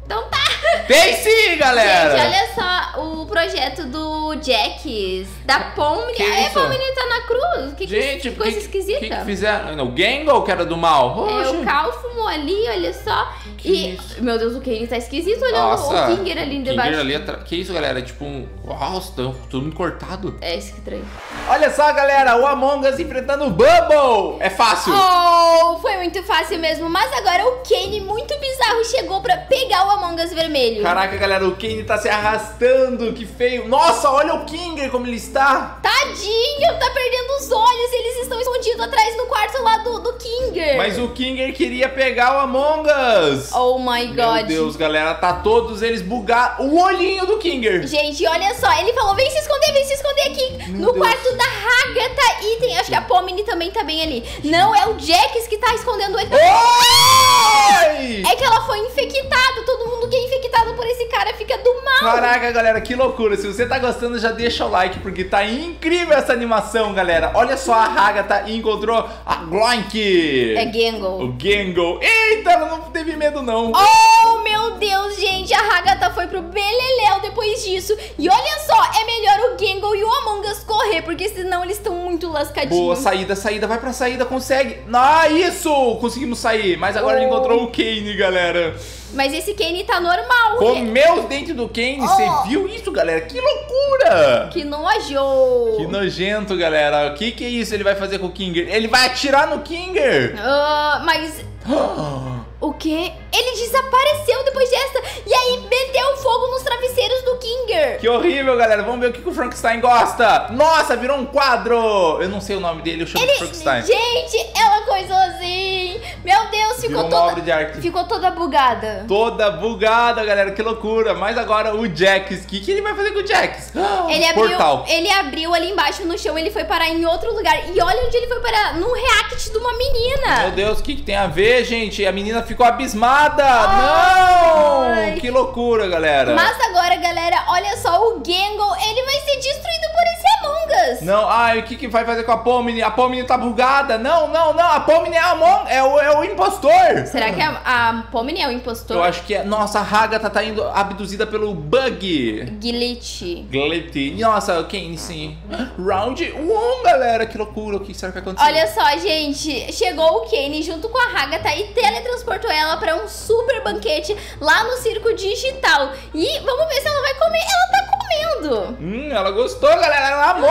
Então tá. Tem sim, galera! Gente, olha só o projeto do Jax, da Pomni. Aí a Pomni tá na cruz. Que, gente, que coisa que, esquisita. Que que fizeram? Não, o Gangle, que era do mal. Oxe. É, o Kaufmo ali, olha só. Que e, isso? Meu Deus, o Kane tá esquisito. Olha Nossa, o Kinger ali debaixo. ali atrás. Que isso, galera? É tipo um... Nossa, tá tudo muito cortado. É, isso que estranho. Olha só, galera, o Among Us enfrentando o Bubble. É fácil. Oh, foi muito fácil mesmo. Mas agora o Kane, muito bizarro, chegou pra pegar o Among Us vermelho. feio. Caraca, galera, o Kane tá se arrastando, que feio. Nossa, olha o Kinger como ele está. Tadinho, tá perdendo os olhos. Eles estão escondidos atrás no quarto lá do, do Kinger. Mas o Kinger queria pegar o Among Us. Oh my god. Meu Deus, galera, tá todos eles bugar o olhinho do Kinger. Gente, olha só, ele falou, vem se esconder, vem se esconder aqui. Meu no Deus. Quarto da Ragatha. E tem, acho que a Pomni também tá bem ali. Não, é o Jax que tá escondendo ele. Oi! É que ela foi infectada. Todo mundo que é infectado por esse cara fica do mal. Caraca, galera, que loucura. Se você tá gostando, já deixa o like, porque tá incrível essa animação, galera. Olha só, a Ragatha encontrou a Gloink. É Gangle. O Gangle. Eita, ela não teve medo, não. Oh, meu Deus, gente. A Ragatha foi pro beleléu depois disso. E olha só, é melhor o Gangle e o Among Us correr, porque senão eles estão muito lascadinhos. Boa, saída, saída. Vai pra saída, consegue. Ah, isso! Conseguimos sair. Mas agora oh. ele encontrou o Kane, galera. Mas esse Kane tá normal. Comeu os dentes do Kane, oh. você viu isso, galera? Que loucura! Que nojo! Que nojento, galera. O que que é isso? Ele vai fazer com o Kinger? Ele vai atirar no Kinger? Uh, mas... O quê? Ele desapareceu depois dessa. E aí, meteu fogo nos travesseiros do Kinger. Que horrível, galera. Vamos ver o que, que o Frankenstein gosta. Nossa, virou um quadro. Eu não sei o nome dele, eu chamo ele... de Frankenstein. Gente, ela coisou assim. Meu Deus, ficou toda... ficou toda bugada. Toda bugada, galera. Que loucura. Mas agora o Jax. O que, que ele vai fazer com o Jax? Ele abriu, portal. Ele abriu ali embaixo no chão. Ele foi parar em outro lugar. E olha onde ele foi parar. Num react de uma menina. Meu Deus, o que, que tem a ver, gente? A menina ficou abismada. Não! Ai. Que loucura, galera. Mas agora, galera, olha só, o Gangle, ele vai ser destruído por esse Among Us. Não, ai, o que que vai fazer com a Pomni? A Pomni tá bugada. Não, não, não, a Pomni é a Among, é o, é o impostor. Será que a, a Pomni é o impostor? Eu acho que é. Nossa, a Ragatha tá indo abduzida pelo bug. Glitch. Glitch. Nossa, quem sim. Round um, galera, que loucura, o que será que aconteceu? Olha só, gente, chegou o Kane junto com a Ragatha e teletransportou ela pra um super banquete lá no circo digital. E vamos ver se ela vai comer. Ela tá comendo. Hum, ela gostou, galera. Ela amou.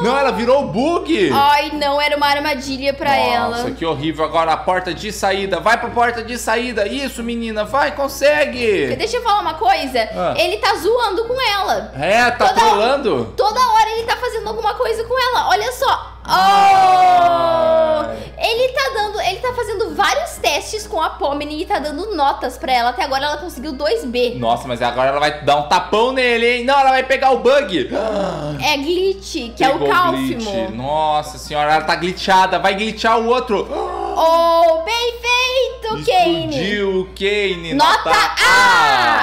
Oh. Não, ela virou bug. Ai, não. Era uma armadilha pra Nossa, ela. Nossa, que horrível. Agora a porta de saída. Vai pra porta de saída. Isso, menina. Vai, consegue. Deixa eu falar uma coisa. Ah. Ele tá zoando com ela. É, tá toda trolando. Hora, toda hora ele tá fazendo alguma coisa com ela. Olha só. Oh! Ah. Ele tá dando, ele tá fazendo vários testes com a Pomni e tá dando notas pra ela. Até agora ela conseguiu dois B. Nossa, mas agora ela vai dar um tapão nele, hein? Não, ela vai pegar o bug. É glitch, que Pegou é o Kaufmo. Nossa senhora, ela tá glitchada. Vai glitchar o outro. Oh, bem feito, Kane. Explodiu o Kane. Nota, nota A.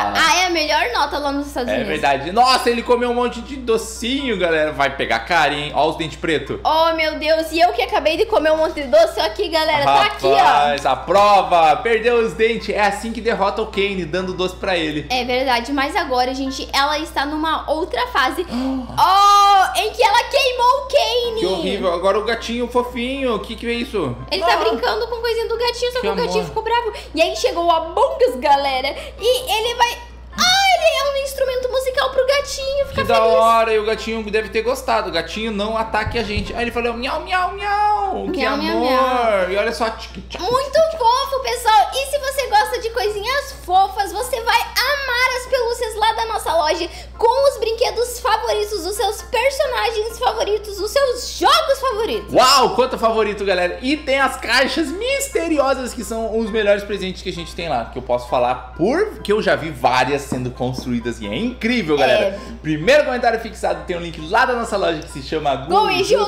A. Ah, é a melhor nota lá nos Estados é Unidos. É verdade. Nossa, ele comeu um monte de docinho, galera. Vai pegar cara, hein? Olha os dentes pretos. Oh, meu Deus, e eu que acabei de comer um monte de doce aqui, galera, Rapaz, tá aqui, ó. A prova, perdeu os dentes. É assim que derrota o Kane, dando doce pra ele. É verdade, mas agora, gente, ela está numa outra fase oh, em que ela queimou o Kane. Que horrível, agora o gatinho fofinho. O que que é isso? Ele ah. tá brincando com coisinha do gatinho, só que, que o gatinho amor. ficou bravo. E aí chegou o Among Us, galera. E ele vai... Ah, ele é um instrumento musical pro gatinho ficar feliz. Que da hora, e o gatinho deve ter gostado. O gatinho não ataque a gente. Aí ele falou, miau, miau, miau. Que amor. E olha só. Muito fofo, pessoal. E se você gosta de coisinhas fofas, você vai amar as pelúcias lá da nossa loja, com os brinquedos favoritos, os seus personagens favoritos, os seus jogos favoritos. Uau, quanto favorito, galera. E tem as caixas misteriosas, que são os melhores presentes que a gente tem lá, que eu posso falar porque eu já vi várias sendo construídas e é incrível, galera. É. Primeiro comentário fixado, tem um link lá da nossa loja que se chama Gujo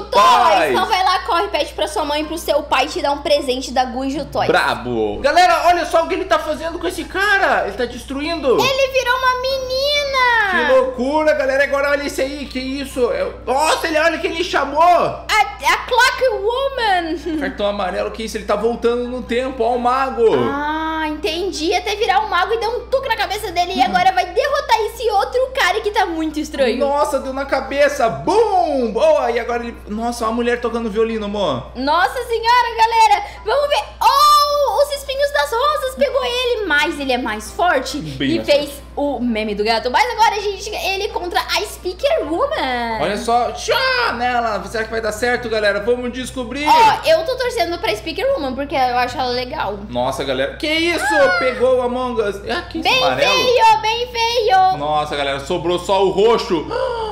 Toys. Então vai lá, corre, pede pra sua mãe e pro seu pai te dar um presente da Gujo Toys. Brabo! Galera, olha só o que ele tá fazendo com esse cara. Ele tá destruindo. Ele virou uma menina. Que loucura, galera. Agora olha isso aí, que isso. Nossa, ele olha que ele chamou. A, a Clock Woman. Cartão amarelo, que isso? Ele tá voltando no tempo, ó, o mago. Ah, entendi. Até virar um mago e dar um tuque na cabeça dele e agora vai derrotar esse outro cara que tá muito estranho. Nossa, deu na cabeça. Bum! Boa! E agora ele... Nossa, uma mulher tocando violino, amor. Nossa senhora, galera. Vamos ver. Oh, os os espinhos das rosas, pegou ele, mas ele é mais forte Bem e mais fez forte. o meme do gato. Mas agora, gente, ele contra a Speaker Woman. Olha só, tchá nela, será que vai dar certo, galera? Vamos descobrir. Ó, oh, eu tô torcendo pra Speaker Woman, porque eu acho ela legal. Nossa, galera, que isso, ah, pegou o Among Us. Ah, que bem amarelo. feio, bem feio. Nossa, galera, sobrou só o roxo.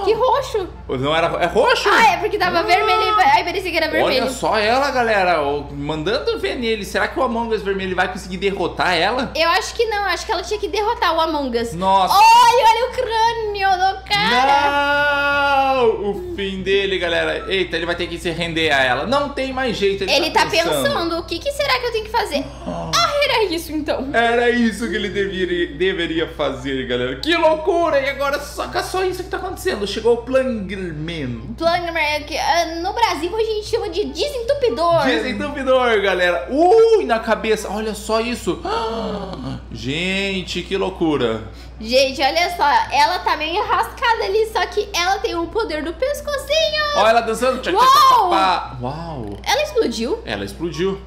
Que roxo? Não era, é roxo? Ah, é porque tava ah. vermelho, aí parecia que era vermelho. Olha só ela, galera, mandando ver nele. Será que o Among Us vermelho vai conseguir derrotar ela? Eu acho que não, acho que ela tinha que derrotar o Among Us. Nossa. Olha, olha o crânio do cara. Não! O fim dele, galera. Eita, ele vai ter que se render a ela. Não tem mais jeito. Ele, ele tá, tá pensando. pensando, o que, que será que eu tenho que fazer? Ah, era isso então. Era isso que ele deveria, deveria fazer, galera. Que loucura! E agora só, só isso que tá acontecendo. Chegou o Plangerman. Plangerman, que uh, no Brasil a gente chama de desentupidor. Desentupidor, galera. Ui, na cabeça. Olha só isso. Ah, gente, que loucura. Gente, olha só, ela tá meio enrascada ali, só que ela tem o poder do pescocinho. Olha ela dançando. Tchá, Uou! Tchá, Uau! Ela explodiu? Ela explodiu.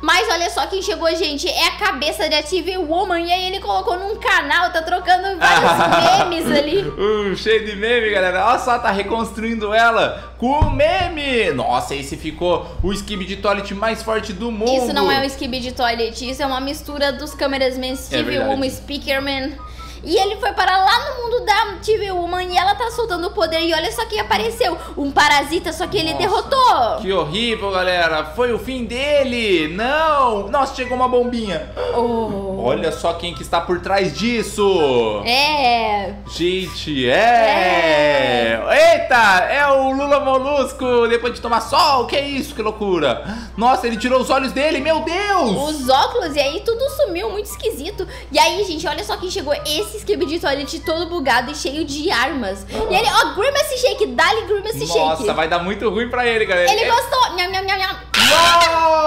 Mas olha só quem chegou, gente, é a cabeça da T V Woman. E aí ele colocou num canal, tá trocando vários memes ali. Uh, cheio de meme, galera. Olha só, tá reconstruindo ela com meme. Nossa, esse ficou o Skibidi Toilet mais forte do mundo. Isso não é um Skibidi Toilet, isso é uma mistura dos cameraman, T V Woman, Speakerman. E ele foi parar lá no mundo da T V Woman e ela tá soltando o poder. E olha só quem apareceu, um parasita, só que ele Nossa, derrotou. Que horrível, galera. Foi o fim dele. Não. Nossa, chegou uma bombinha. Oh. Olha só quem que está por trás disso. É. Gente, é. é. Eita, é o Lula Molusco. Depois de tomar sol, que isso, que loucura. Nossa, ele tirou os olhos dele, meu Deus. Os óculos, e aí tudo sumiu, muito esquisito. E aí, gente, olha só quem chegou, esse Esse Skibidi Toilet todo bugado e cheio de armas. E ele, ó, Grimace Shake, dá-lhe Grimace Shake. Nossa, vai dar muito ruim pra ele, galera. Ele é... gostou. Nham, nham, nham, nham.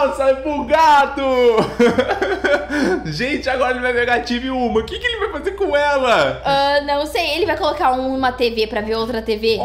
Nossa, é bugado. Gente, agora ele vai pegar a T V Uma. O que, que ele vai fazer com ela? Uh, não sei, ele vai colocar uma T V pra ver outra T V.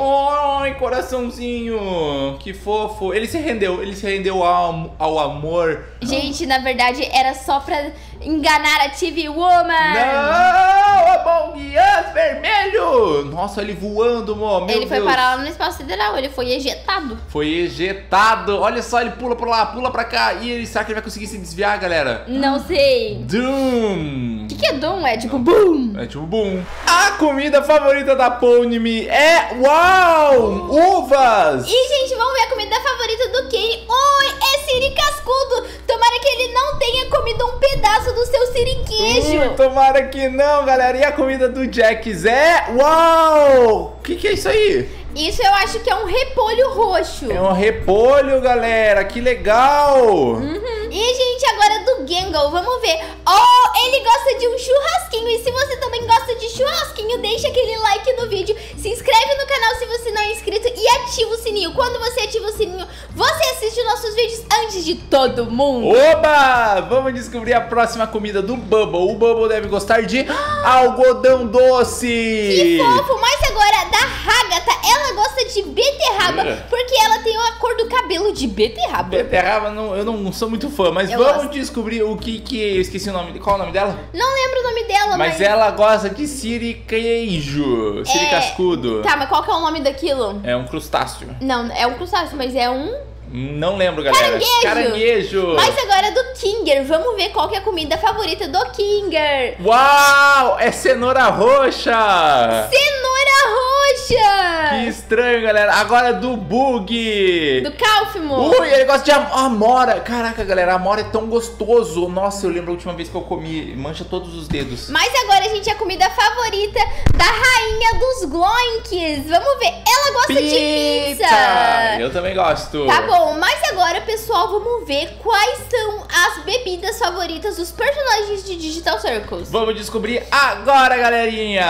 Ai, coraçãozinho. Que fofo. Ele se rendeu, ele se rendeu ao, ao amor. Gente, na verdade, era só pra enganar a T V Woman. Não! Among Us vermelho! Nossa, ele voando, meu Ele Deus. Foi parar lá no espaço sideral, ele foi ejetado. Foi ejetado. Olha só, ele pula pra lá, pula pra cá. E ele, será que ele vai conseguir se desviar, galera? Não sei. Doom! O que, que é Doom? É tipo boom! É tipo boom. A comida favorita da Pomni é... Uau! Uvas! E, gente, vamos ver a comida favorita do Kane. Oi, é siri cascudo! Tomara que ele não tenha comido um pedaço do seu siriquejo. Uh, tomara que não, galera. E a comida do Jax é... Uau! O que, que é isso aí? Isso eu acho que é um repolho roxo. É um repolho, galera. Que legal. Uhum. E, gente, agora do Gangle. Vamos ver. Oh, ele gosta de um churrasquinho. E se você também gosta de churrasquinho, deixa aquele like no vídeo. Se inscreve no canal se você não é inscrito e ativa o sininho. Quando você ativa o sininho, você assiste nossos vídeos antes de todo mundo. Oba! Vamos descobrir a próxima comida do Bubble. O Bubble deve gostar de algodão doce. Que fofo. Mas agora, da Ragatha. Ela Ela gosta de beterraba, é. porque ela tem a cor do cabelo de beterraba. Beterraba, não, eu não sou muito fã, mas eu vamos gosto. descobrir o que que... Eu esqueci o nome, qual é o nome dela? Não lembro o nome dela, mas... Mas ela gosta de siriqueijo, siri é... cascudo. Tá, mas qual que é o nome daquilo? É um crustáceo. Não, é um crustáceo, mas é um... Não lembro, galera. Caranguejo. Caranguejo. Mas agora é do Kinger. Vamos ver qual que é a comida favorita do Kinger. Uau, é cenoura roxa. Cenoura roxa. Que estranho, galera. Agora é do Bug. Do Kaufmo. Ui, ele gosta de amora. Caraca, galera, a amora é tão gostoso. Nossa, eu lembro a última vez que eu comi. Mancha todos os dedos. Mas agora, gente, a comida favorita da Rainha dos Gloinks. Vamos ver. Ela gosta pizza. de pizza. Eu também gosto. Tá bom. Bom, mas agora, pessoal, vamos ver quais são as bebidas favoritas dos personagens de Digital Circus. Vamos descobrir agora, galerinha.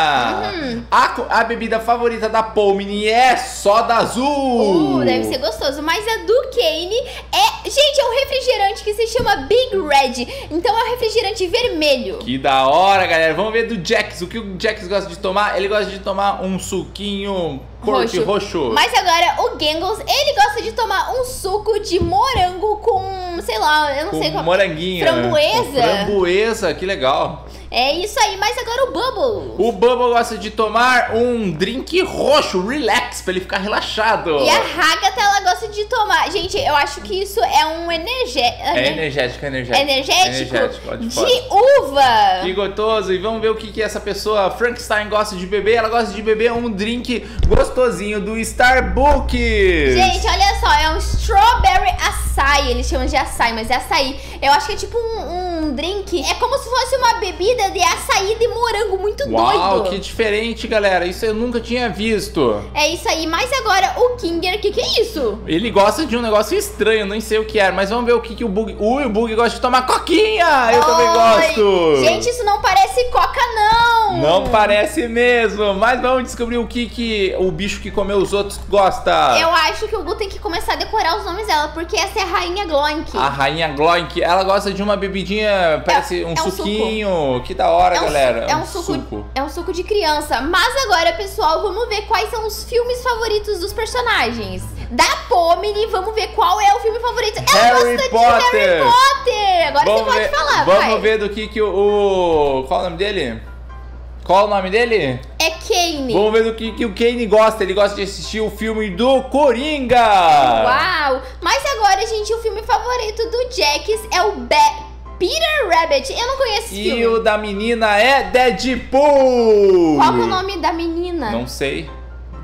Uhum. A, a bebida favorita da Pomni é soda azul. Uh, deve ser gostoso. Mas a do Kane é... Gente, é um refrigerante que se chama Big Red. Então é um refrigerante vermelho. Que da hora, galera. Vamos ver do Jax. O que o Jax gosta de tomar? Ele gosta de tomar um suquinho... corte roxo. roxo. Mas agora o Gangle, ele gosta de tomar um suco de morango com, sei lá, eu não com sei qual. Moranguinho. Framboesa. Né? Framboesa, que legal. É isso aí, mas agora o Bubble. O Bubble gosta de tomar um drink roxo, relax, pra ele ficar relaxado. E a Ragatha, ela gosta de tomar... Gente, eu acho que isso é um energe... é energético, energético. Energético, energético de pode. uva. Que gostoso. E vamos ver o que, que essa pessoa, Frankenstein, gosta de beber. Ela gosta de beber um drink gostosinho do Starbucks. Gente, olha só, é um strawberry açaí. Eles chamam de açaí, mas é açaí. Eu acho que é tipo um, um drink. É como se fosse uma bebida de açaí de morango, muito Uau, doido. Uau, que diferente, galera. Isso eu nunca tinha visto. É isso aí. Mas agora, o Kinger, o que, que é isso? Ele gosta de um negócio estranho, não sei o que é. Mas vamos ver o que, que o Bug... Ui, o Bug gosta de tomar coquinha. Eu Oi. também gosto. Gente, isso não parece coca, não. Não parece mesmo. Mas vamos descobrir o que, que o bicho que comeu os outros gosta. Eu acho que o Gu tem que começar a decorar os nomes dela, porque essa é a Rainha Gloink. A Rainha Gloink. Ela gosta de uma bebidinha, parece é, um, é um suquinho. Suco. Que da hora, é um galera. É um, é um suco, suco. É um suco de criança. Mas agora, pessoal, vamos ver quais são os filmes favoritos dos personagens. Da Pomni, vamos ver qual é o filme favorito. Ela Harry gosta Potter. de Harry Potter. Agora vamos você ver, pode falar, Vamos vai. ver do que que o... Qual é o nome dele? Qual é o nome dele? É Kane. Vamos ver do que, que o Kane gosta. Ele gosta de assistir o filme do Coringa. Uau. Mas agora, gente, o filme favorito do Jax é o Be Peter Rabbit, eu não conheço esse filme. E o da menina é Deadpool. Qual é o nome da menina? Não sei.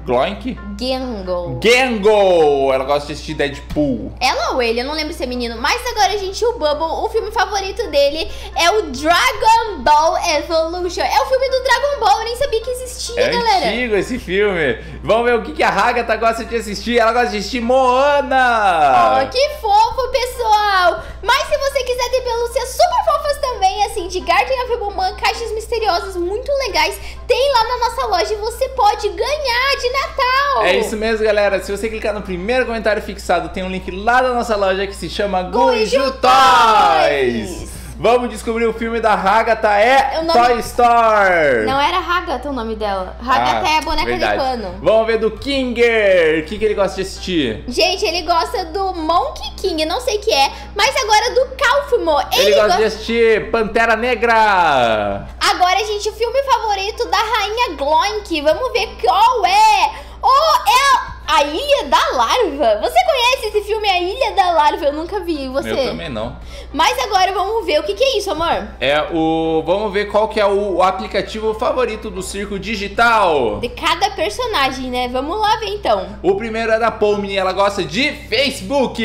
Gloink? Gangle. Gangle! Ela gosta de assistir Deadpool. Ela ou ele, eu não lembro se é menino. Mas agora, gente, o Bubble, o filme favorito dele é o Dragon Ball Evolution. É o filme do Dragon Ball, eu nem sabia que existia, é galera. É antigo esse filme. Vamos ver o que, que a Ragatha gosta de assistir. Ela gosta de assistir Moana. Oh, que fofo, pessoal. Mas se você quiser ter pelúcias super fofas também, assim, de Garden of Woman, caixas misteriosas muito legais, tem lá na nossa loja e você pode ganhar de Natal. É isso mesmo, galera. Se você clicar no primeiro comentário fixado, tem um link lá da nossa loja que se chama Gu e Ju Toys. Vamos descobrir o filme da Ragatha é nome... Toy Story. Não era Ragatha o nome dela. Ragatha ah, é a boneca verdade. de pano. Vamos ver do Kinger. O que, que ele gosta de assistir? Gente, ele gosta do Monkey King. Não sei o que é. Mas agora do Kaufmo. Ele, ele gosta, gosta de assistir Pantera Negra. Agora, gente, o filme favorito da Rainha Gloink. Vamos ver qual é. Oh, é... A Ilha da Larva. Você conhece esse filme, A Ilha da Larva? Eu nunca vi, você? Eu também não. Mas agora vamos ver o que, que é isso, amor? É o... Vamos ver qual que é o aplicativo favorito do circo digital. De cada personagem, né? Vamos lá ver, então. O primeiro é da Pomni, ela gosta de Facebook.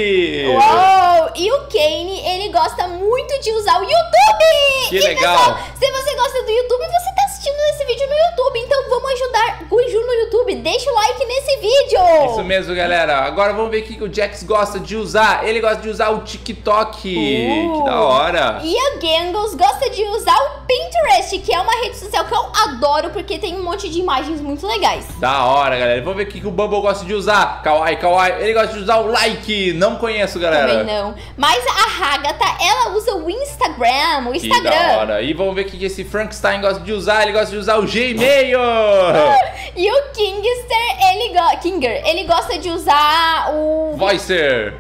Uou! E o Kane, ele gosta muito de usar o YouTube. Que e, legal. Pessoal, se você gosta do YouTube, você tá assistindo esse vídeo no YouTube. Então vamos ajudar o Guju no YouTube. Deixa o like nesse vídeo. Isso mesmo, galera. Agora vamos ver o que o Jax gosta de usar. Ele gosta de usar o TikTok. Uh, que da hora. E a Gangle gosta de usar o Pinterest, que é uma rede social que eu adoro, porque tem um monte de imagens muito legais. Da hora, galera. Vamos ver o que o Bubble gosta de usar. Kawaii, kawaii. Ele gosta de usar o like. Não conheço, galera. Também não. Mas a Ragatha, ela usa o Instagram. O Instagram. Que da hora. E vamos ver o que esse Frankenstein gosta de usar. Ele gosta de usar o Gmail. E o Kingster, ele gosta... Kinger. Ele gosta de usar o... Voicer.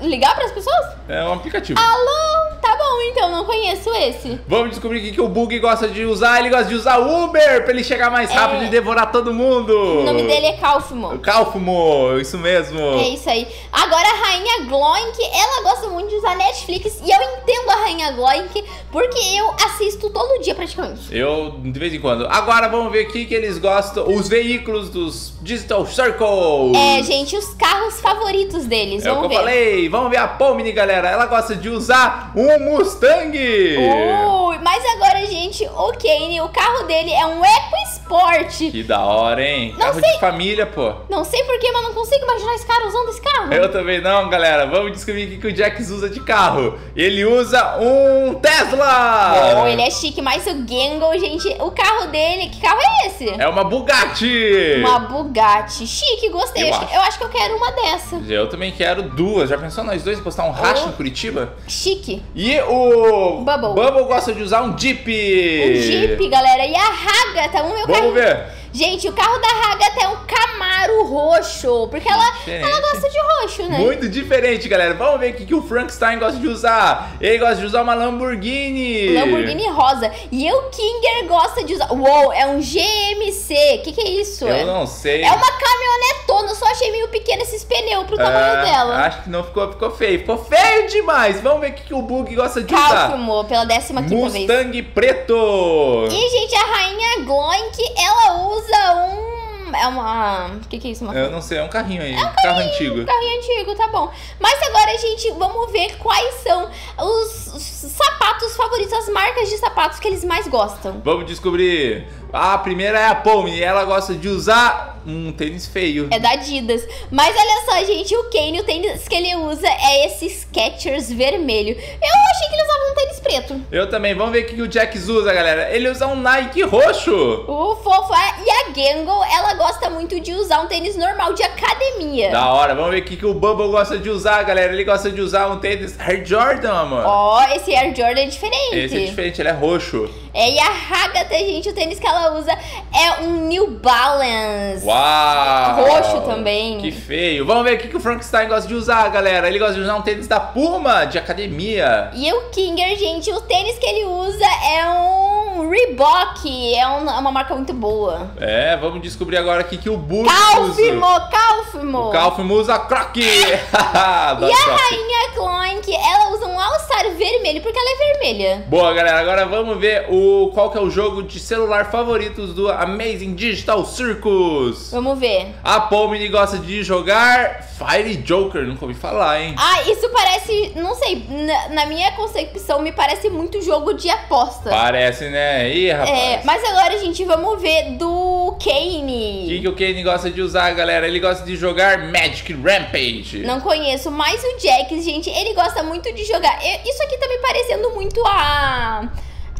Ligar pras pessoas? É um aplicativo. Alô? Tá bom, então. Não conheço esse. Vamos descobrir o que, que o Bug gosta de usar. Ele gosta de usar o Uber pra ele chegar mais é... rápido e devorar todo mundo. O nome dele é Kaufmo. Kaufmo, isso mesmo. É isso aí. Agora a Rainha Gloink, ela gosta muito de usar Netflix. E eu entendo a Rainha Gloink, porque eu assisto todo dia praticamente. Eu, de vez em quando. Agora vamos ver o que, que eles gostam. Os veículos dos Digital Circles. É, gente, os carros favoritos deles. É vamos o que ver. eu falei. Vamos ver a Pomni, galera. Ela gosta de usar um Mustang! Uh, mas agora, gente, o Kane, o carro dele é um EcoSport. Que da hora, hein? Não carro sei... de família, pô. Não sei porquê, mas não consigo imaginar esse cara usando esse carro. Eu também não, galera. Vamos descobrir o que, que o Jax usa de carro. Ele usa um Tesla! Oh, ele é chique, mas o Gangle, gente, o carro dele... Que carro é esse? É uma Bugatti! Uma Bugatti. Chique, gostei. Eu, eu, acho. Que, eu acho que eu quero uma dessa. Eu também quero duas. Já pensou nós dois postar um racha oh. em Curitiba? Chique. E o Bubble. Bubble gosta de usar um Jeep. Um Jeep, galera. E a Ragatha, o meu carrinho. Vamos ver. Gente, o carro da Ragatha é um Camaro roxo, porque ela, ela gosta de roxo, né? Muito diferente, galera. Vamos ver o que, que o Frankenstein gosta de usar. Ele gosta de usar uma Lamborghini. Lamborghini rosa. E o Kinger gosta de usar... Uou, é um G M C. O que, que é isso? Eu é? não sei. É uma caminhonetona. Eu só achei meio pequeno esses pneus pro tamanho ah, dela. Acho que não ficou, ficou feio. Ficou feio demais. Vamos ver o que, que o Bug gosta de Kaufmo, usar. Kaufmo, pela décima quinta vez. Mustang preto. E, gente, a Rainha Gloink, ela usa... usa um... é uma... O que que é isso? Uma... Eu não sei, é um carrinho aí. É um carrinho, carro antigo. Um carrinho antigo, tá bom. Mas agora, gente, vamos ver quais são os, os sapatos favoritos, as marcas de sapatos que eles mais gostam. Vamos descobrir. A primeira é a Pomni, ela gosta de usar um tênis feio. É da Adidas. Mas olha só, gente, o Kane, o tênis que ele usa é esse Skechers vermelho. Eu achei que ele usava um tênis preto. Eu também. Vamos ver o que o Jax usa, galera. Ele usa um Nike roxo. O fofo. E a Gangle, ela gosta muito de usar um tênis normal de academia. Da hora. Vamos ver o que o Bubble gosta de usar, galera. Ele gosta de usar um tênis Air Jordan, amor. Ó, oh, esse Air Jordan é diferente. Esse é diferente, ele é roxo. É, e a Ragatha, gente, o tênis que ela usa é um New Balance. Uau! Roxo também. Que feio. Vamos ver o que, que o Frankenstein gosta de usar, galera. Ele gosta de usar um tênis da Puma, de academia. E o Kinger, gente, o tênis que ele usa é um Reebok. É, um, é uma marca muito boa. É, vamos descobrir agora o que, que o Bug usa. Kaufmo, Kaufmo. O Kaufmo usa croque. E a Rainha Gloink, ela usa um all-star vermelho, porque ela é vermelha. Boa, galera. Agora vamos ver o qual que é o jogo de celular favoritos do Amazing Digital Circus. Vamos ver. A Pomni gosta de jogar Fire Joker, nunca ouvi falar, hein? Ah, isso parece, não sei, na, na minha concepção me parece muito jogo de aposta. Parece, né? Ih, rapaz. É, mas agora, gente, vamos ver do Kane. O que, que o Kane gosta de usar, galera? Ele gosta de jogar Magic Rampage. Não conheço, mas o Jax, gente, ele gosta muito de jogar. Isso aqui tá me parecendo muito a...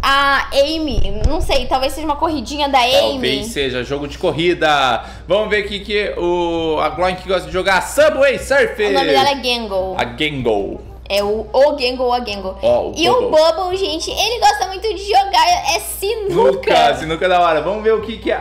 a Amy, não sei, talvez seja uma corridinha da Amy. Talvez seja jogo de corrida. Vamos ver aqui que o, a Gloink gosta de jogar Subway Surf. O nome dela é Gangle. A Gangle. É o o Gangle, a Gangle. Oh, e Bubble. O Bubble, gente, ele gosta muito de jogar, é sinuca. Luca, sinuca da hora. Vamos ver o que, que a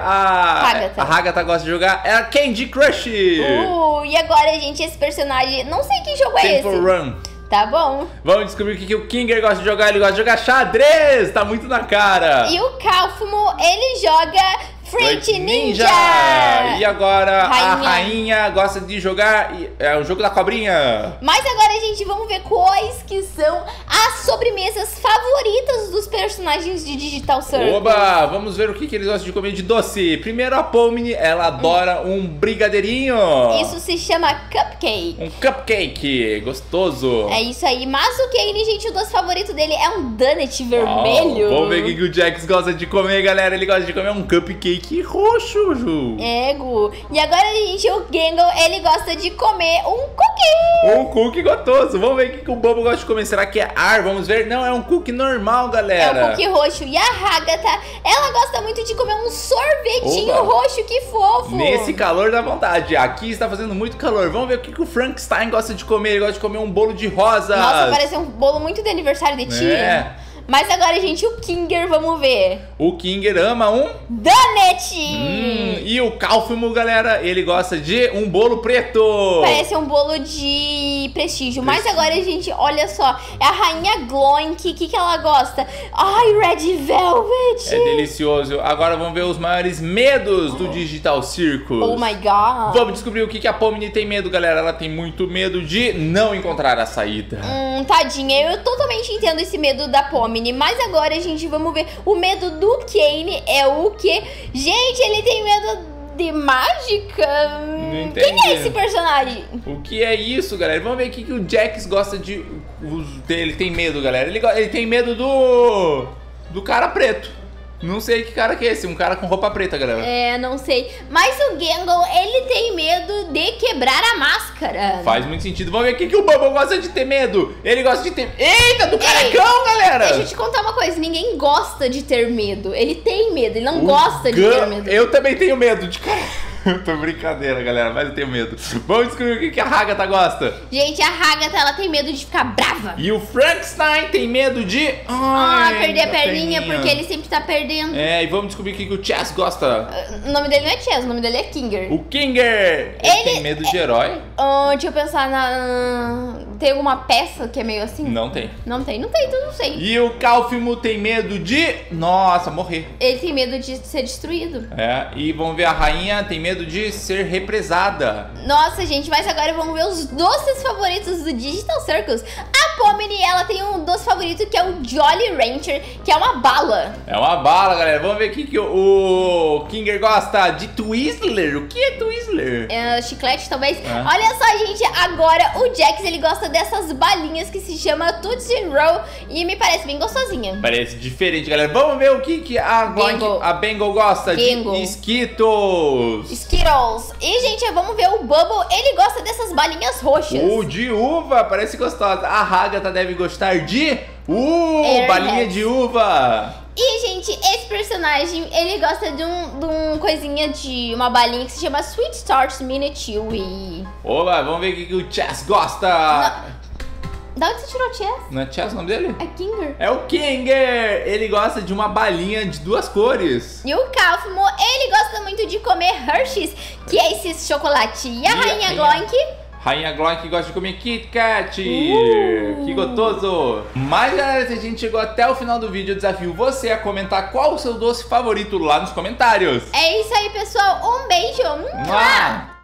Ragatha. a Ragatha gosta de jogar. É a Candy Crush. Uh, e agora, gente, esse personagem, não sei que jogo é Temple esse. Run. Tá bom. Vamos descobrir o que, que o Kinger gosta de jogar. Ele gosta de jogar xadrez. Tá muito na cara. E o Kaufmo, ele joga French Ninja. Ninja. E agora rainha. a rainha gosta de jogar... é o jogo da cobrinha. Mas agora, gente, vamos ver quais que são as sobremesas favoritas dos personagens de Digital Circus. Oba! Vamos ver o que, que eles gostam de comer de doce. Primeiro, a Pomni, ela adora hum. um brigadeirinho. Isso se chama cupcake. Um cupcake. Gostoso. É isso aí. Mas o Kane, gente, o doce favorito dele é um donut vermelho. Oh, vamos ver o que, que o Jax gosta de comer, galera. Ele gosta de comer um cupcake. Que roxo, Ju. É, Gu. E agora, gente, o Gangle, ele gosta de comer um cookie. Um cookie gostoso. Vamos ver o que o Bobo gosta de comer. Será que é ar? Vamos ver. Não, é um cookie normal, galera. É um cookie roxo. E a Ragatha, ela gosta muito de comer um sorvetinho Oba. roxo. Que fofo. Nesse calor dá vontade. Aqui está fazendo muito calor. Vamos ver o que o Frankenstein gosta de comer. Ele gosta de comer um bolo de rosa. Nossa, parece um bolo muito de aniversário de tia. É. Mas agora, gente, o Kinger, vamos ver. O Kinger ama um... donut! Hum, e o Kaufmo, galera, ele gosta de um bolo preto. Parece um bolo de prestígio. prestígio. Mas agora, gente, olha só. É a Rainha Gloink. O que, que ela gosta? Ai, Red Velvet! É delicioso. Agora vamos ver os maiores medos do Digital Circus. Oh, my God! Vamos descobrir o que, que a Pomni tem medo, galera. Ela tem muito medo de não encontrar a saída. Hum, tadinha. Eu totalmente entendo esse medo da Pomni. Mas agora, gente, vamos ver. O medo do Kane é o quê? Gente, ele tem medo de mágica? Não entendi. Quem é esse personagem? O que é isso, galera? Vamos ver o que o Jax gosta de... Ele tem medo, galera. Ele, go... ele tem medo do... do cara preto. Não sei que cara que é esse, um cara com roupa preta, galera. É, não sei. Mas o Gangle, ele tem medo de quebrar a máscara. Faz muito sentido. Vamos ver o que, que o Bubble gosta de ter medo. Ele gosta de ter... Eita, do caracão, galera! Deixa eu te contar uma coisa. Ninguém gosta de ter medo. Ele tem medo, ele não o gosta Gan... de ter medo. Eu também tenho medo de cara. Tô brincadeira, galera, mas eu tenho medo. Vamos descobrir o que a Ragatha gosta. Gente, a Ragatha, ela tem medo de ficar brava. E o Frankenstein tem medo de... Ah, perder a perninha, perninha, porque ele sempre tá perdendo. É, e vamos descobrir o que, que o Chess gosta. O nome dele não é Chess, o nome dele é Kinger. O Kinger! Ele, ele tem medo de herói? Uh, deixa eu pensar na... Tem alguma peça que é meio assim? Não tem. Não tem, não tem, então não sei. E o Kaufmo tem medo de... Nossa, morrer. Ele tem medo de ser destruído. É, e vamos ver a rainha tem medo de ser represada. Nossa, gente, mas agora vamos ver os doces favoritos do Digital Circus. A Pomni, ela tem um doce favorito que é o Jolly Rancher, que é uma bala. É uma bala, galera. Vamos ver o que o Kinger gosta de Twizzler. O que é Twizzler? É, chiclete, talvez. É. Olha só, gente, agora o Jax, ele gosta dessas balinhas que se chama Tootsie Roll e me parece bem gostosinha. Parece diferente, galera. Vamos ver o que, que a Gloink, a Bangle gosta Bangle. de Skittles. Skittles. E, gente, vamos ver o Bubble. Ele gosta dessas balinhas roxas. O de uva parece gostosa. A Ragatha deve gostar de... Uh, Air balinha Heads. de uva. E, gente, esse personagem, ele gosta de um, de um coisinha de uma balinha que se chama Sweet Tart Mini Chewy. Olá, vamos ver o que, que o Chess gosta. Não. Da onde você tirou o Chess? Não é Chess o nome dele? É Kinger. É o Kinger. Ele gosta de uma balinha de duas cores. E o Kaufmo, ele gosta muito de comer Hershey's, que é esse chocolate. E a e Rainha Gloink... Rainha Gloink gosta de comer Kit Kat. Uh. Que gostoso. Mas, galera, se a gente chegou até o final do vídeo, eu desafio você a comentar qual o seu doce favorito lá nos comentários. É isso aí, pessoal. Um beijo. Mua. Mua.